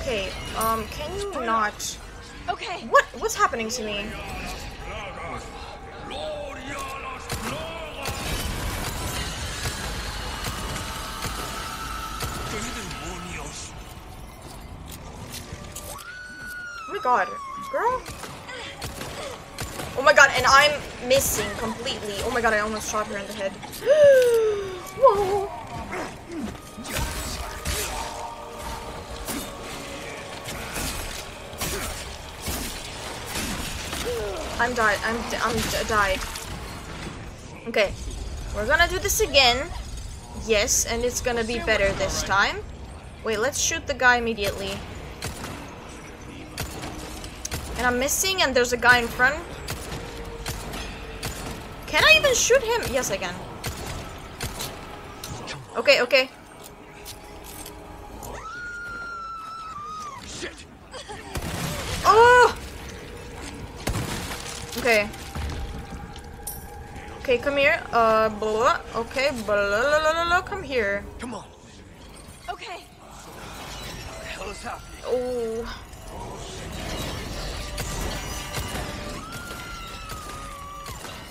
Okay, um, can you not? Okay. What? What's happening to me? Oh my god, girl. Oh my god, and I'm missing completely. Oh my god, I almost shot her in the head. Whoa. I'm died. I'm d I'm d died. Okay, we're gonna do this again. Yes, and it's gonna be better this time. Wait, let's shoot the guy immediately. And I'm missing, and there's a guy in front. Can I even shoot him? Yes, I can. Okay, okay. Oh! Okay. Okay, come here. Uh, blah. Okay, blah, blah, blah, blah, come here. Come on. Okay. What the hell is happening? Oh.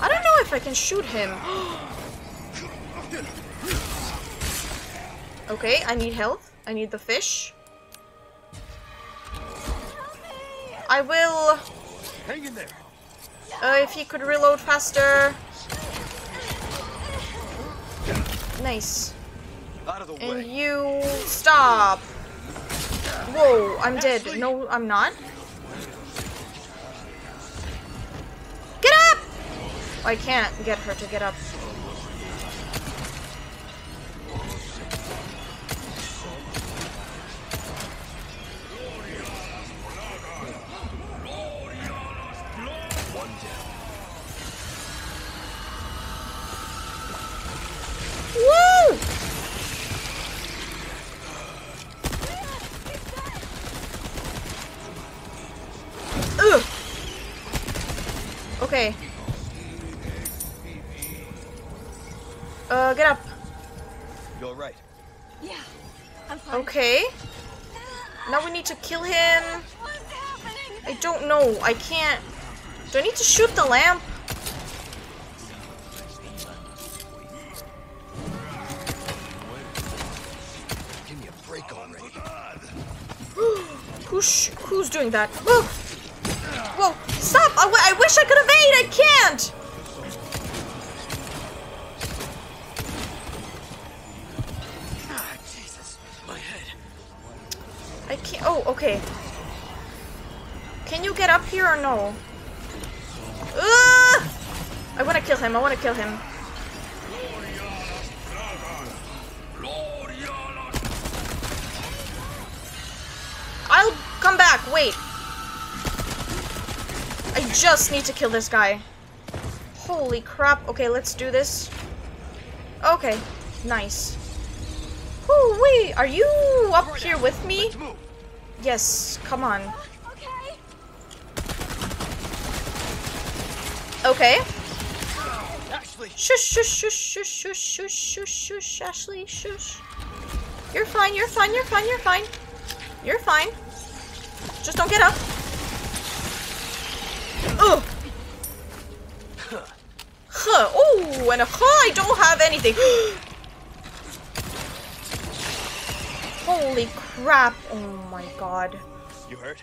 I don't know if I can shoot him. Okay, I need health. I need the fish. I will. Hang in there. Uh, if he could reload faster. Nice. Out of the and way. You stop. Whoa, I'm Ashley. Dead. No, I'm not. Get up! I can't get her to get up. Okay. Uh, get up. You're right. Yeah. I'm fine. Okay. Now we need to kill him. What's happening? I don't know. I can't. Do I need to shoot the lamp? Give me a break already. Who's who's doing that? Oh. Whoa! Stop! I, w I wish I could evade! I can't! Ah, Jesus. My head. I can't- oh, okay. Can you get up here or no? Uh, I wanna kill him, I wanna kill him. I'll come back, wait. I just need to kill this guy. Holy crap. Okay, let's do this. Okay, nice. Whoo, wait, are you up here with me? Yes, come on. Okay. Shush, shush, shush, shush, shush, shush, shush, shush, Ashley, shush. You're fine, you're fine, you're fine, you're fine. You're fine. Just don't get up. Ugh. Huh. Huh. Oh, and a huh, I don't have anything. Holy crap. Oh my god. You hurt?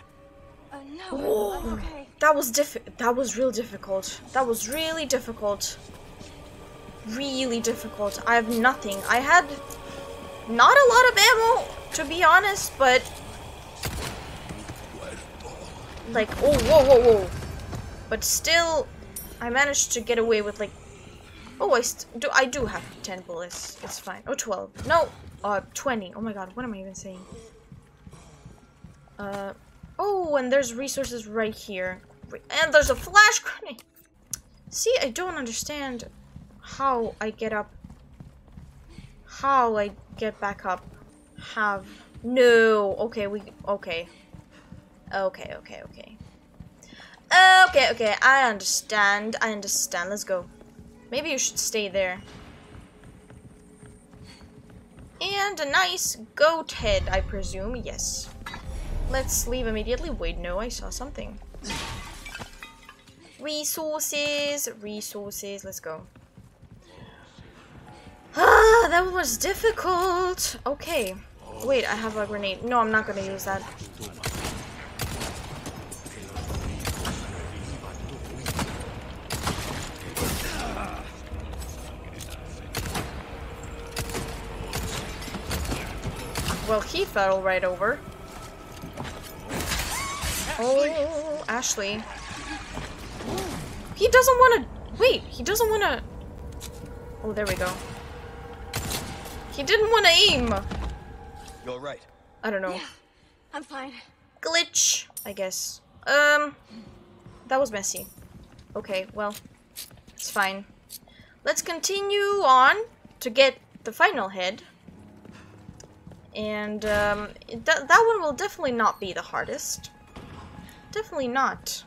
Uh, no, oh no. Okay. That was diff that was real difficult. That was really difficult. Really difficult. I have nothing. I had not a lot of ammo, to be honest, but like oh whoa whoa whoa. But still, I managed to get away with like, oh, I st do I do have ten bullets. It's fine. Oh, twelve. No, uh, twenty. Oh my god, what am I even saying? Uh, oh, and there's resources right here, and there's a flash grenade. See, I don't understand how I get up, how I get back up. Have no. Okay, we okay, okay, okay, okay. Okay, okay, I understand, I understand, let's go. Maybe you should stay there. And a nice goat head, I presume, yes. Let's leave immediately. Wait, no, I saw something. Resources, resources, let's go. Ah, that was difficult. Okay, wait, I have a grenade. No, I'm not gonna use that. Well, he fell right over. Oh, Ashley. He doesn't want to... Wait, he doesn't want to... Oh, there we go. He didn't want to aim. You're right. I don't know. Yeah, I'm fine. Glitch, I guess. Um, that was messy. Okay, well, it's fine. Let's continue on to get the final head. And um, th that one will definitely not be the hardest. Definitely not.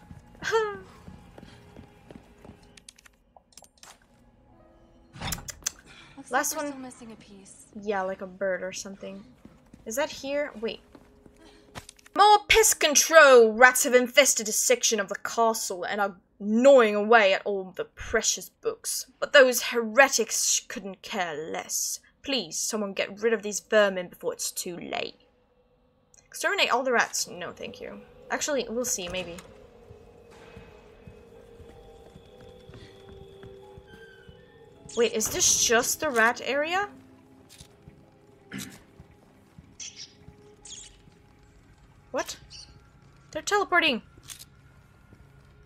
Last one. Still missing a piece. Yeah, like a bird or something. Is that here? Wait. More pest control! Rats have infested a section of the castle and are gnawing away at all the precious books. But those heretics couldn't care less. Please, someone get rid of these vermin before it's too late. Exterminate all the rats. No, thank you. Actually, we'll see, maybe. Wait, is this just the rat area? What? They're teleporting.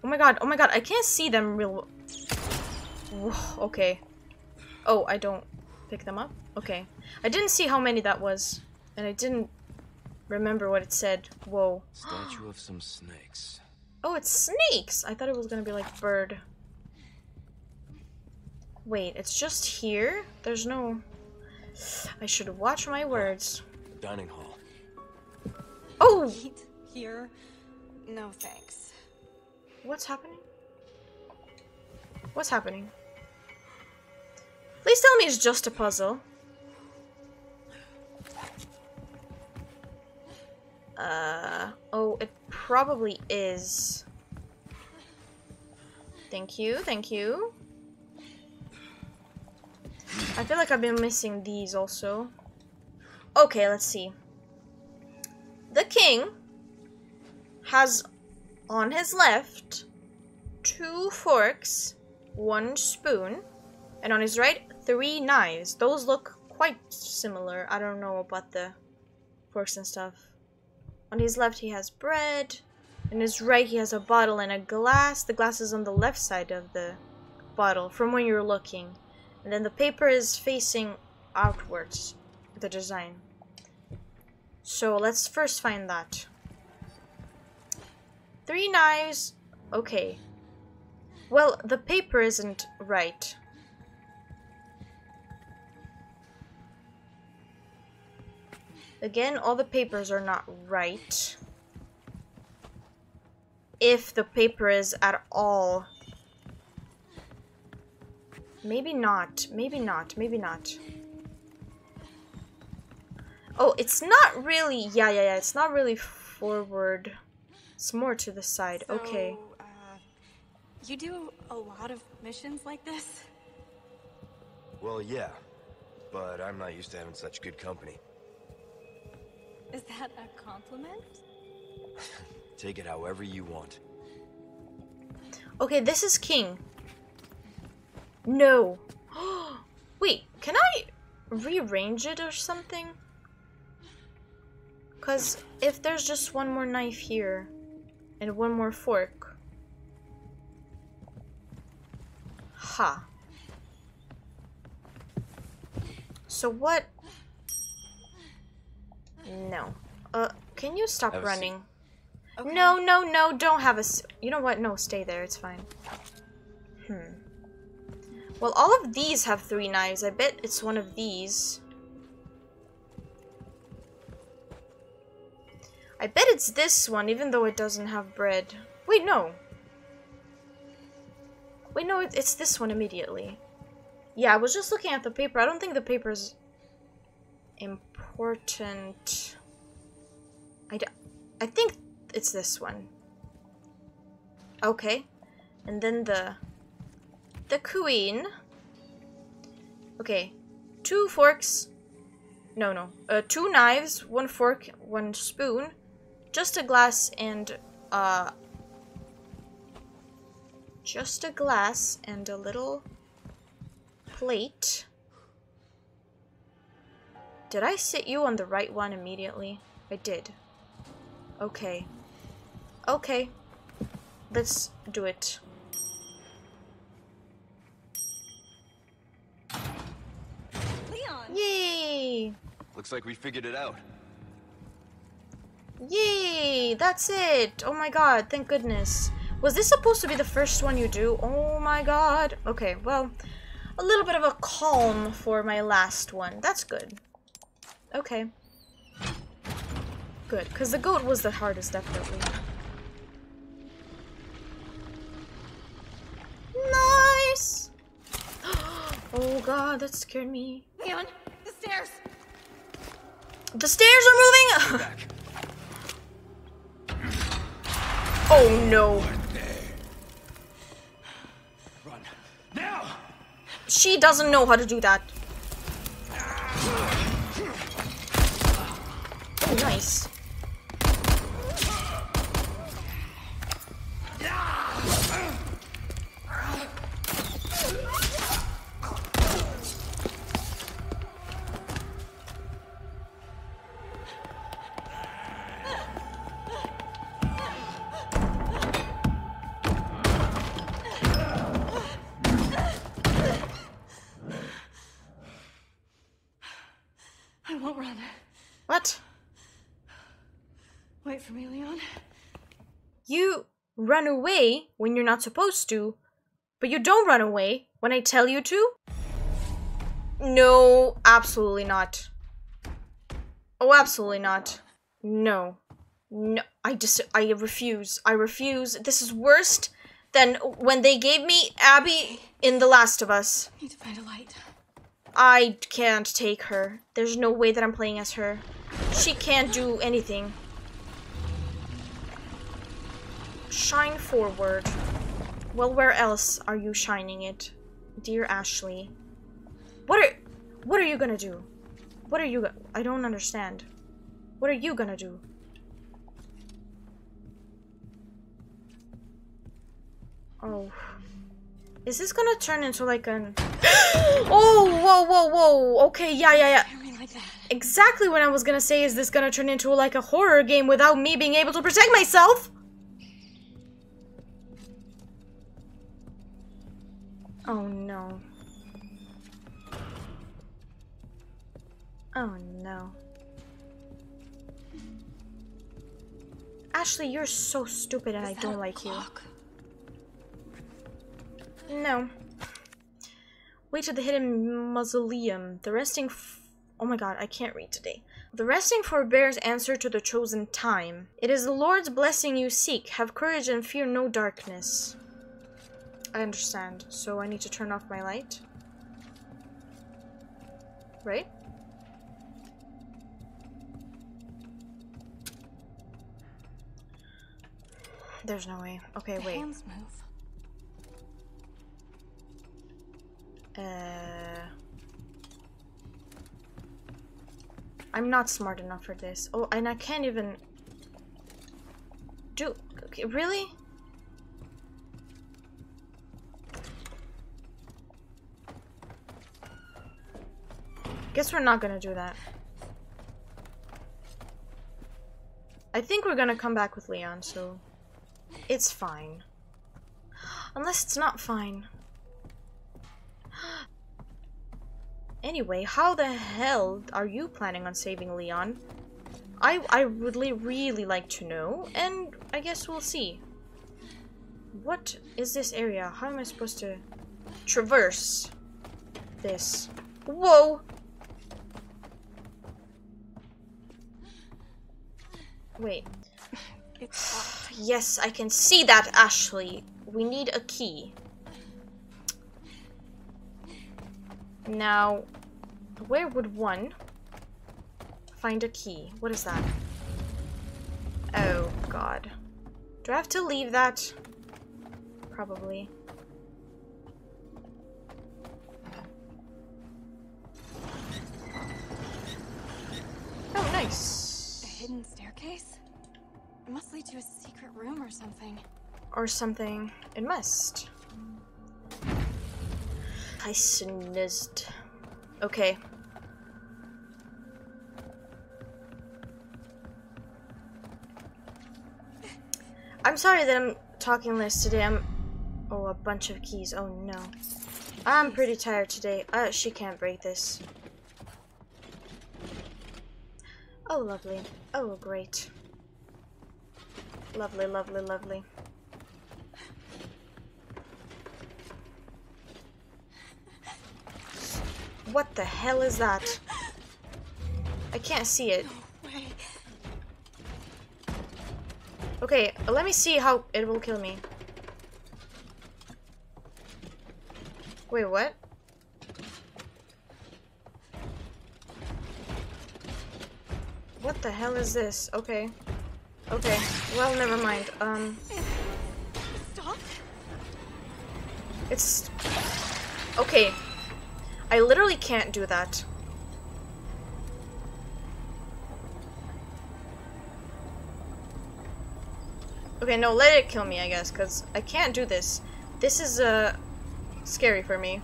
Oh my god, oh my god, I can't see them real... Whoa, okay. Oh, I don't pick them up? Okay. I didn't see how many that was. And I didn't remember what it said. Whoa. Statue of some snakes. Oh, it's snakes! I thought it was gonna be like bird. Wait, it's just here? There's no... I should watch my words. Oh, dining hall. Oh! Eat here? No thanks. What's happening? What's happening? Please tell me it's just a puzzle. Uh, oh, it probably is. Thank you, thank you. I feel like I've been missing these also. Okay, let's see. The king has on his left two forks, one spoon, and on his right three knives. Those look quite similar. I don't know about the forks and stuff. On his left he has bread, on his right he has a bottle and a glass. The glass is on the left side of the bottle from when you're looking. And then the paper is facing outwards, the design. So let's first find that. Three knives, okay. Well, the paper isn't right. Again, all the papers are not right. If the paper is at all. Maybe not, maybe not, maybe not. Oh, it's not really, yeah, yeah, yeah, it's not really forward. It's more to the side, so, okay. Uh, you do a lot of missions like this? Well, yeah, but I'm not used to having such good company. Is that a compliment? Take it however you want. Okay, this is king. No. Wait, can I rearrange it or something? Because if there's just one more knife here and one more fork. Ha. So what? No. Uh, can you stop have running? Okay. No, no, no, don't have a... S you know what? No, stay there. It's fine. Hmm. Well, all of these have three knives. I bet it's one of these. I bet it's this one, even though it doesn't have bread. Wait, no. Wait, no, it's this one immediately. Yeah, I was just looking at the paper. I don't think the paper's important. I, d I think it's this one. Okay. And then the... The queen. Okay. Two forks. No, no. Uh, two knives, one fork, one spoon, just a glass and uh just a glass and a little plate. Did I sit you on the right one immediately? I did. Okay. Okay. Let's do it. Yay! Looks like we figured it out. Yay! That's it! Oh my god, thank goodness. Was this supposed to be the first one you do? Oh my god. Okay, well, a little bit of a calm for my last one. That's good. Okay. Good, because the goat was the hardest, definitely. Nice! Oh god, that scared me. Leon, the stairs. The stairs are moving. Oh no! Run now! She doesn't know how to do that. Oh, nice. Wait for me, Leon. You run away when you're not supposed to, but you don't run away when I tell you to? No, absolutely not. Oh, absolutely not. No. No, I just, I refuse. I refuse. This is worse than when they gave me Abby in The Last of Us. I need to find a light. I can't take her. There's no way that I'm playing as her. She can't do anything. Shine forward. Well, where else are you shining it? Dear Ashley. What are, what are you gonna do? What are you, I don't understand. What are you gonna do? Oh. Is this gonna turn into like an... Oh, whoa, whoa, whoa. Okay, yeah, yeah, yeah. I mean, like that. Exactly what I was gonna say. Is this gonna turn into like a horror game without me being able to protect myself? Oh, no. Oh, no. Ashley, you're so stupid and I don't like you. No. Way to the hidden mausoleum. The resting f- Oh my god, I can't read today. The resting forbears answer to the chosen time. It is the Lord's blessing you seek. Have courage and fear no darkness. I understand. So I need to turn off my light. Right? There's no way. Okay, wait. Hands move. Uh, I'm not smart enough for this. Oh, and I can't even do... Okay, really? Guess we're not gonna do that. I think we're gonna come back with Leon, so... It's fine. Unless it's not fine. Anyway, how the hell are you planning on saving Leon? I I would really, really like to know, and I guess we'll see. What is this area? How am I supposed to traverse this? Whoa! Wait. It's yes, I can see that, Ashley. We need a key. Now, where would one find a key? What is that? Oh, God. Do I have to leave that? Probably. Oh, nice. A hidden staircase? It must lead to a secret room or something. Or something. It must. I snizzed. Okay. I'm sorry that I'm talking less today. I'm... Oh, a bunch of keys. Oh, no. I'm pretty tired today. Uh, she can't break this. Oh, lovely. Oh, great. Lovely, lovely, lovely. What the hell is that? I can't see it. No way. Okay, let me see how it will kill me. Wait, what? What the hell is this? Okay. Okay. Well, never mind. Um. Stop. It's... Okay. I literally can't do that. Okay, no, let it kill me, I guess, because I can't do this. This is, uh, scary for me.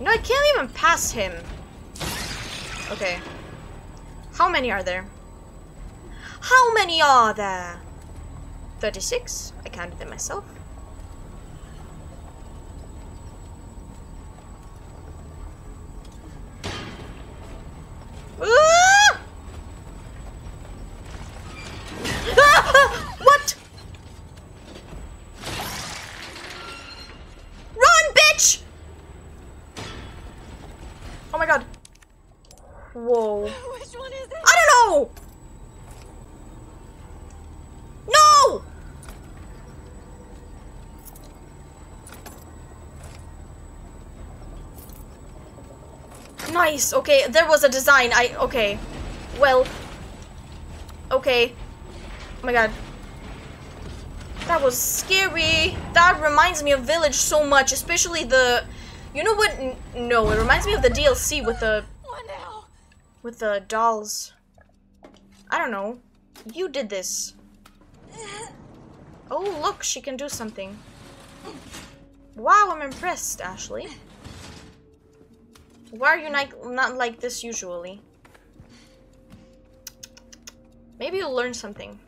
No, I can't even pass him. Okay. How many are there? How many are there? thirty-six? I counted them myself. Nice. Okay, there was a design. I okay. Well. Okay. Oh my god. That was scary. That reminds me of Village so much, especially the. You know what? No, it reminds me of the D L C with the with the dolls. I don't know. You did this. Oh look, she can do something. Wow, I'm impressed, Ashley. Why are you not, not like this usually? Maybe you'll learn something.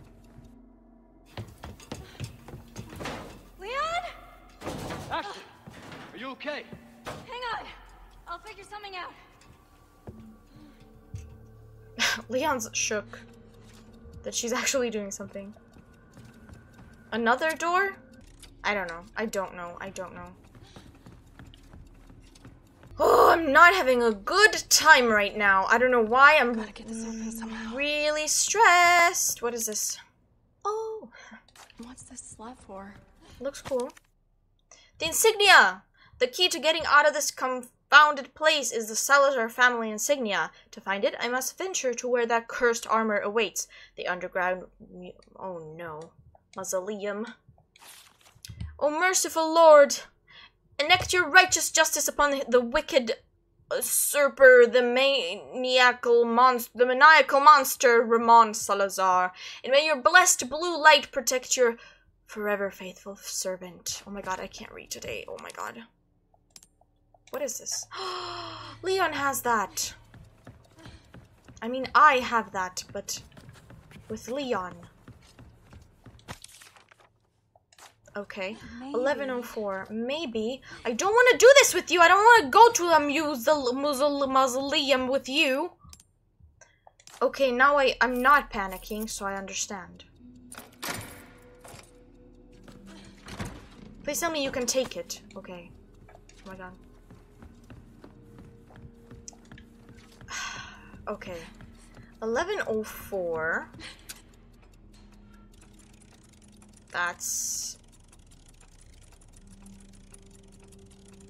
Leon? Ashley, are you okay? Hang on. I'll figure something out. Leon's shook that she's actually doing something. Another door? I don't know. I don't know. I don't know. Oh, I'm not having a good time right now. I don't know why. I'm gotta get this open somehow. Really stressed. What is this? Oh. What's this slab for? Looks cool. The insignia! The key to getting out of this confounded place is the Salazar family insignia. To find it, I must venture to where that cursed armor awaits. The underground... Oh, no. Mausoleum. Oh, merciful Lord! Enact your righteous justice upon the wicked usurper, the maniacal monster, the maniacal monster, Ramon Salazar. And may your blessed blue light protect your forever faithful servant. Oh my god, I can't read today. Oh my god. What is this? Leon has that. I mean, I have that, but with Leon. Okay, eleven oh four. Maybe. I don't want to do this with you. I don't want to go to a musel musel mausoleum with you. Okay, now I, I'm not panicking, so I understand. Please tell me you can take it. Okay. Oh my god. Okay. eleven oh four. That's...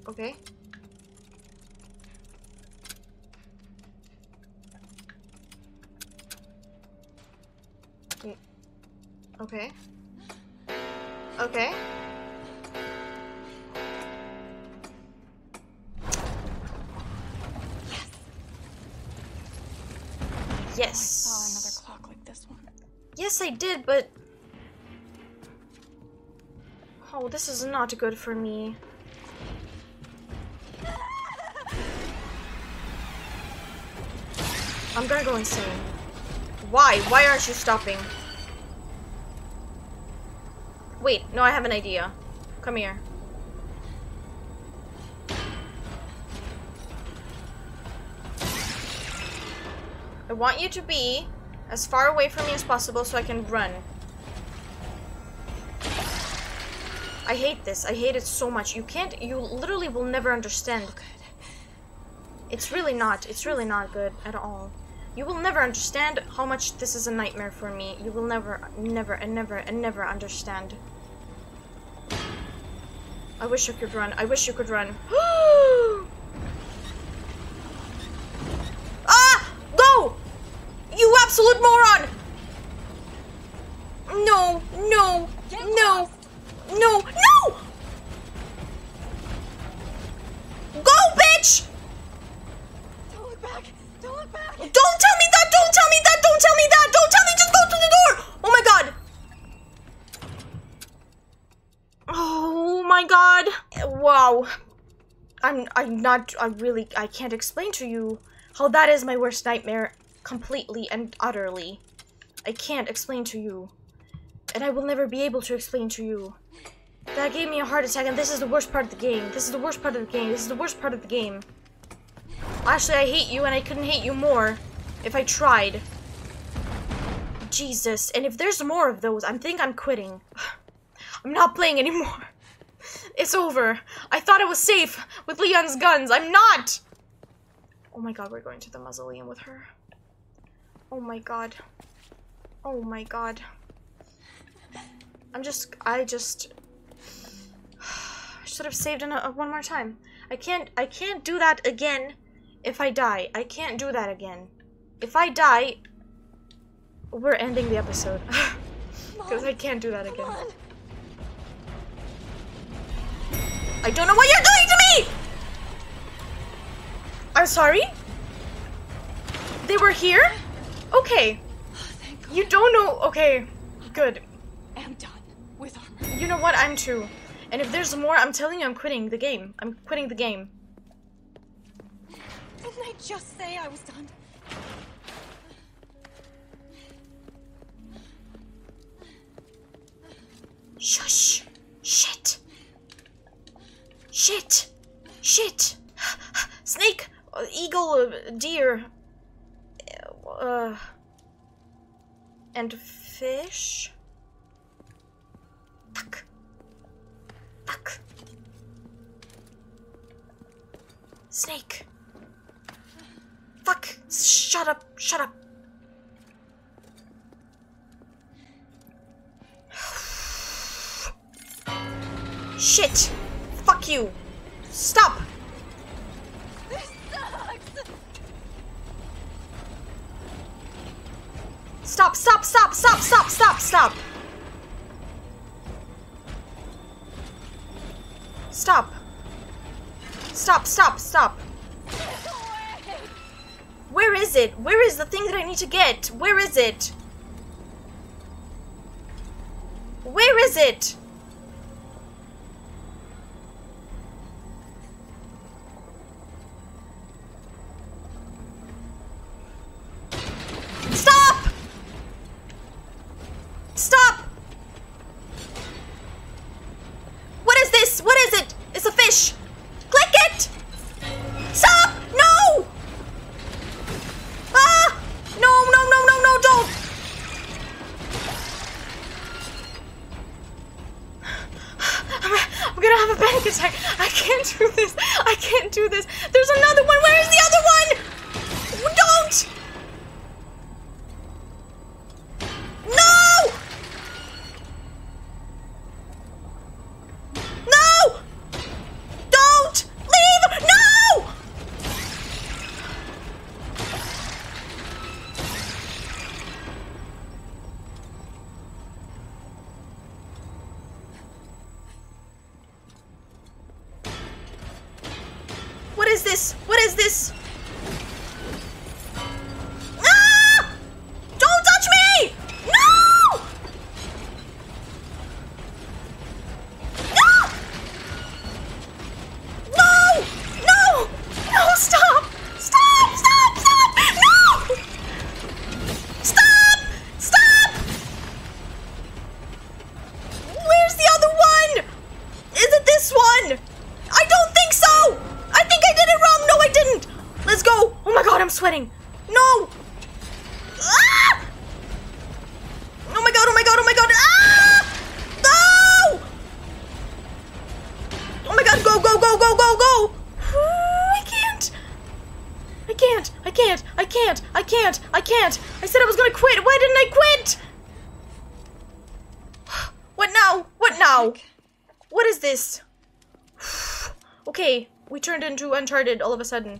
Okay. Okay. Okay. Yes. Yes. I saw another clock like this one. Yes, I did, but oh, this is not good for me. I'm gonna go insane. Why? Why aren't you stopping? Wait, no, I have an idea. Come here. I want you to be as far away from me as possible so I can run. I hate this. I hate it so much. You can't- you literally will never understand. It's really not. It's really not good at all. You will never understand how much this is a nightmare for me. You will never, never, and never, and never understand. I wish you could run. I wish you could run. Ah! Go! You absolute moron! No! No! No! No! No! Go, bitch! Don't look back! Don't look back! Don't tell me that! Don't tell me that! Don't tell me that! Don't tell me! Just go to the door! Oh my god! Oh my god! Wow! I'm I'm not I really I can't explain to you how that is my worst nightmare completely and utterly. I can't explain to you, and I will never be able to explain to you. That gave me a heart attack, and this is the worst part of the game. This is the worst part of the game. This is the worst part of the game. Ashley, I hate you, and I couldn't hate you more if I tried. Jesus, and if there's more of those, I think I'm quitting. I'm not playing anymore. It's over. I thought I was safe with Leon's guns. I'm not! Oh my god, we're going to the mausoleum with her. Oh my god. Oh my god. I'm just... I just... I should have saved in a, a one more time. I can't... I can't do that again. If I die, I can't do that again. If I die, we're ending the episode. Because I can't do that again. I don't know what you're doing to me! I'm sorry? They were here? Okay. You don't know. Okay, good. I'm done with armor. You know what? I'm too. And if there's more, I'm telling you, I'm quitting the game. I'm quitting the game. Didn't I just say I was done? Shush! Shit! Shit! Shit! Snake! Eagle! Deer! Uh, and fish? Fuck! Fuck! Snake! Fuck! Shut up! Shut up! Shit! Fuck you! Stop! This sucks. Stop! Stop! Stop! Stop! Stop! Stop! Stop! Stop! Stop! Stop! Stop! Where is it? Where is the thing that I need to get? Where is it? Where is it? Stop! Stop! What is this? What is it? It's a fish! Click it! Stop! No! Ah! No, no, no, no, no, don't! I'm gonna have a panic attack. I can't do this. I can't do this. There's another one. Where is the other one? Don't! No! No! Don't! Leave! No! What is this? What is this? Uncharted all of a sudden.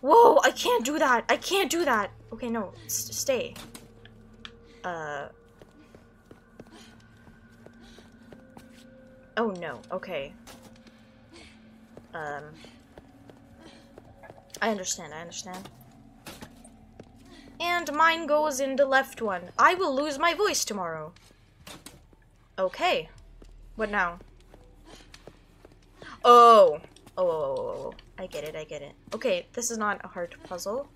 Whoa, I can't do that. I can't do that. Okay, no, S stay. Uh. Oh no, okay. Um. I understand, I understand. And mine goes in the left one. I will lose my voice tomorrow. Okay. What now? Oh. Oh, oh, oh, oh, I get it, I get it. Okay, this is not a hard puzzle.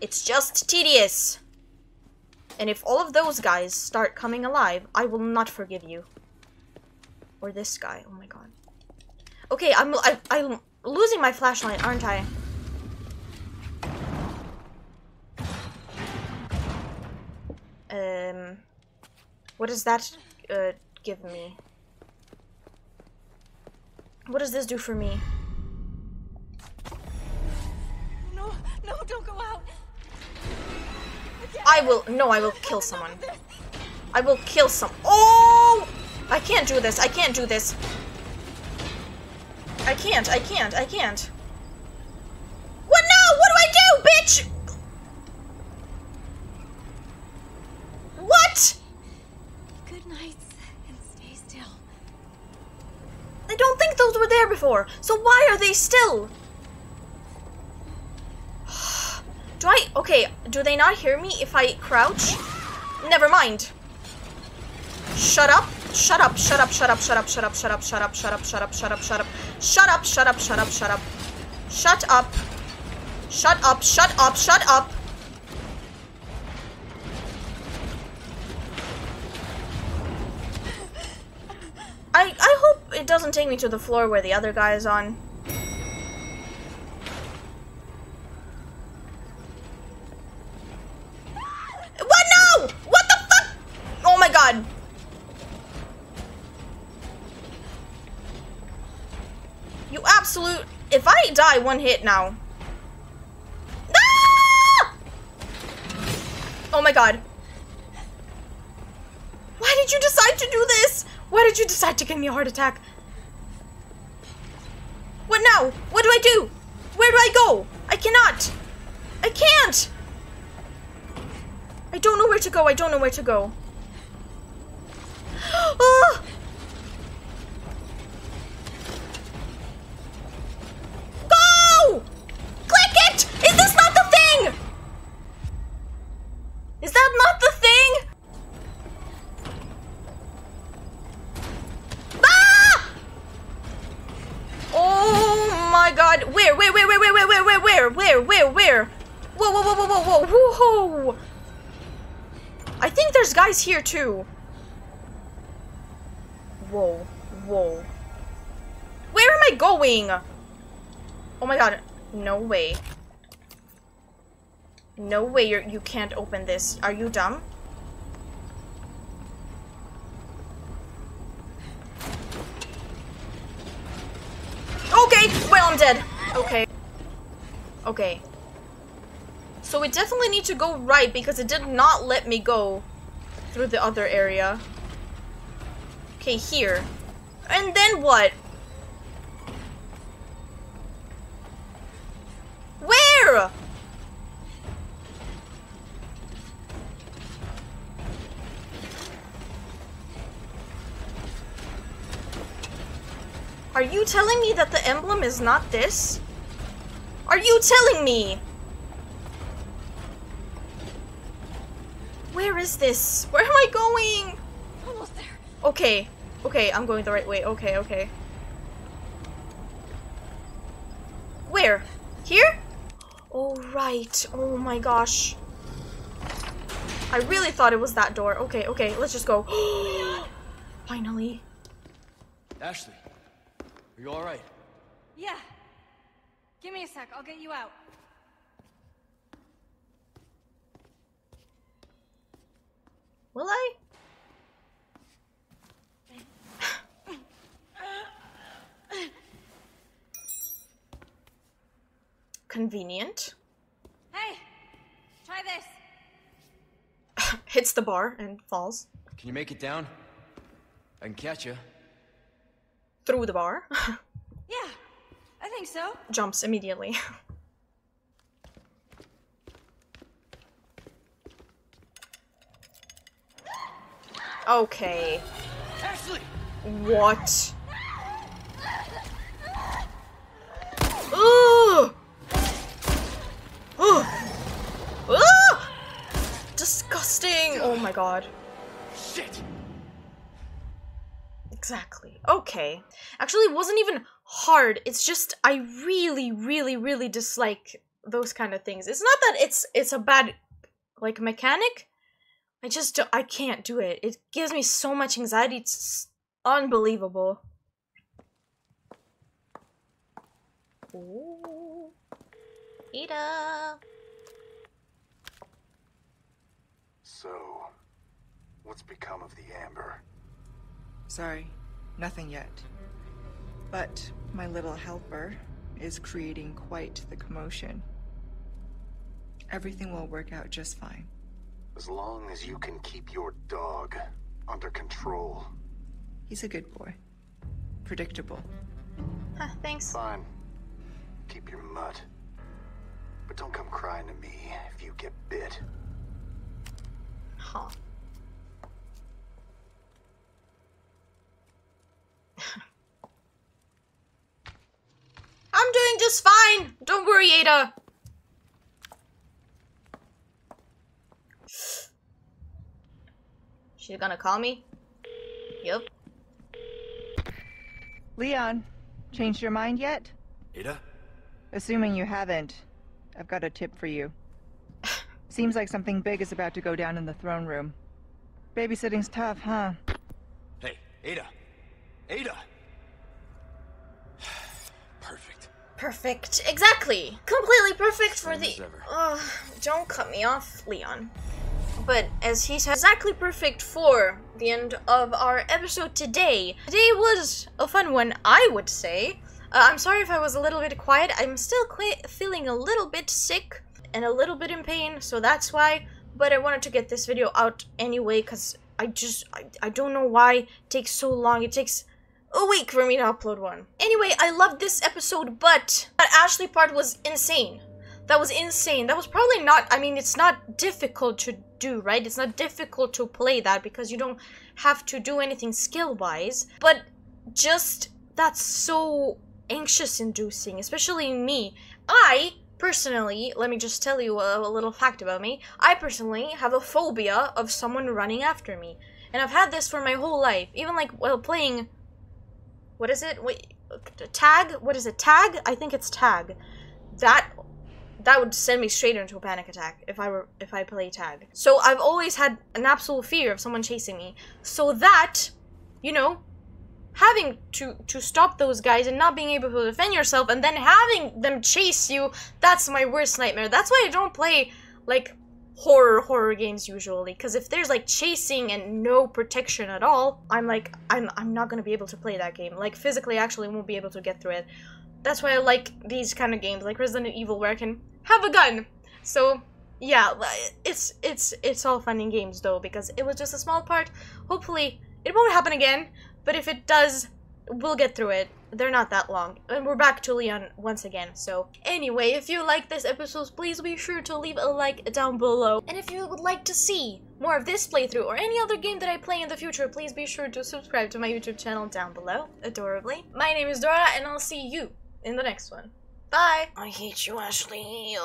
It's just tedious. And if all of those guys start coming alive, I will not forgive you. Or this guy, oh my god. Okay, I'm, I, I'm losing my flashlight, aren't I? Um, what does that uh, give me? What does this do for me? No, don't go out. I, I will no, I will kill someone. I will kill some Oh! I can't do this. I can't do this. I can't. I can't. I can't. What? nights and stay still. I don't think those were there before, so why are they still? Do I... Okay, do they not hear me if I crouch? Never mind. Shut up. Shut up, shut up, shut up, shut up, shut up, shut up, shut up, shut up, shut up, shut up, shut up, shut up, shut up, shut up, shut up, shut up, shut up, shut up, shut up. I I hope it doesn't take me to the floor where the other guy is on. What? No! What the fuck? Oh my god. You absolute... If I die one hit now... Ah! Oh my god. Why did you decide to do this? Why did you decide to give me a heart attack? What now? What do I do? Where do I go? I cannot. I can't. I don't know where to go. I don't know where to go. Ah! Here too. Whoa, whoa. Where am I going? Oh my god, no way. No way you're, you can't open this. Are you dumb? Okay, well I'm dead. Okay. Okay. So we definitely need to go right because it did not let me go through the other area. Okay, here. And then what? Where? Are you telling me that the emblem is not this? Are you telling me? Where is this? Where am I going? Almost there. Okay. Okay, I'm going the right way. Okay, okay. Where? Here? Oh, right. Oh my gosh. I really thought it was that door. Okay, okay, let's just go. Finally. Ashley, are you alright? Yeah. Give me a sec, I'll get you out. Will I? Convenient. Hey, try this. Hits the bar and falls. Can you make it down? I can catch you. Through the bar? Yeah, I think so. Jumps immediately. Okay. Ashley. What? Ooh. Ooh. Ooh. Disgusting. Oh my god. Shit. Exactly. Okay. Actually, it wasn't even hard. It's just I really, really, really dislike those kind of things. It's not that it's it's a bad like mechanic. I just don't, I can't do it. It gives me so much anxiety. It's unbelievable. Ooh. Ada. So, what's become of the amber? Sorry, nothing yet. But my little helper is creating quite the commotion. Everything will work out just fine. As long as you can keep your dog under control. He's a good boy. Predictable. Huh, thanks. Fine. Keep your mutt. But don't come crying to me if you get bit. Huh. doing just fine. Don't worry, Ada. She's gonna call me? Yep. Leon, changed your mind yet? Ada? Assuming you haven't, I've got a tip for you. Seems like something big is about to go down in the throne room. Babysitting's tough, huh? Hey, Ada! Ada! Perfect. Perfect. Exactly! Completely perfect for the- Ugh, don't cut me off, Leon. But as he said, exactly perfect for the end of our episode today. Today was a fun one, I would say. Uh, I'm sorry if I was a little bit quiet. I'm still qu- feeling a little bit sick and a little bit in pain, so that's why. But I wanted to get this video out anyway, because I just, I, I don't know why it takes so long. It takes a week for me to upload one. Anyway, I loved this episode, but that Ashley part was insane. That was insane. That was probably not, I mean, it's not difficult to do, right? It's not difficult to play that because you don't have to do anything skill-wise. But just, that's so anxious-inducing, especially me. I... Personally, let me just tell you a, a little fact about me. I personally have a phobia of someone running after me. And I've had this for my whole life. Even like while playing, what is it? Wait, tag? What is it? Tag? I think it's tag. That that would send me straight into a panic attack if I were if I play tag. So I've always had an absolute fear of someone chasing me. So that, you know, having to to stop those guys and not being able to defend yourself and then having them chase you, that's my worst nightmare. That's why I don't play like horror horror games usually, because if there's like chasing and no protection at all, I'm like I'm I'm not gonna be able to play that game. Like physically I actually won't be able to get through it. That's why I like these kind of games like Resident Evil where I can have a gun. So yeah, it's it's it's all fun and games though, because it was just a small part. Hopefully it won't happen again. But if it does, we'll get through it. They're not that long. And we're back to Leon once again. So anyway, if you like this episode, please be sure to leave a like down below. And if you would like to see more of this playthrough or any other game that I play in the future, please be sure to subscribe to my YouTube channel down below, Adorably. My name is Dora, and I'll see you in the next one. Bye! I hate you, Ashley.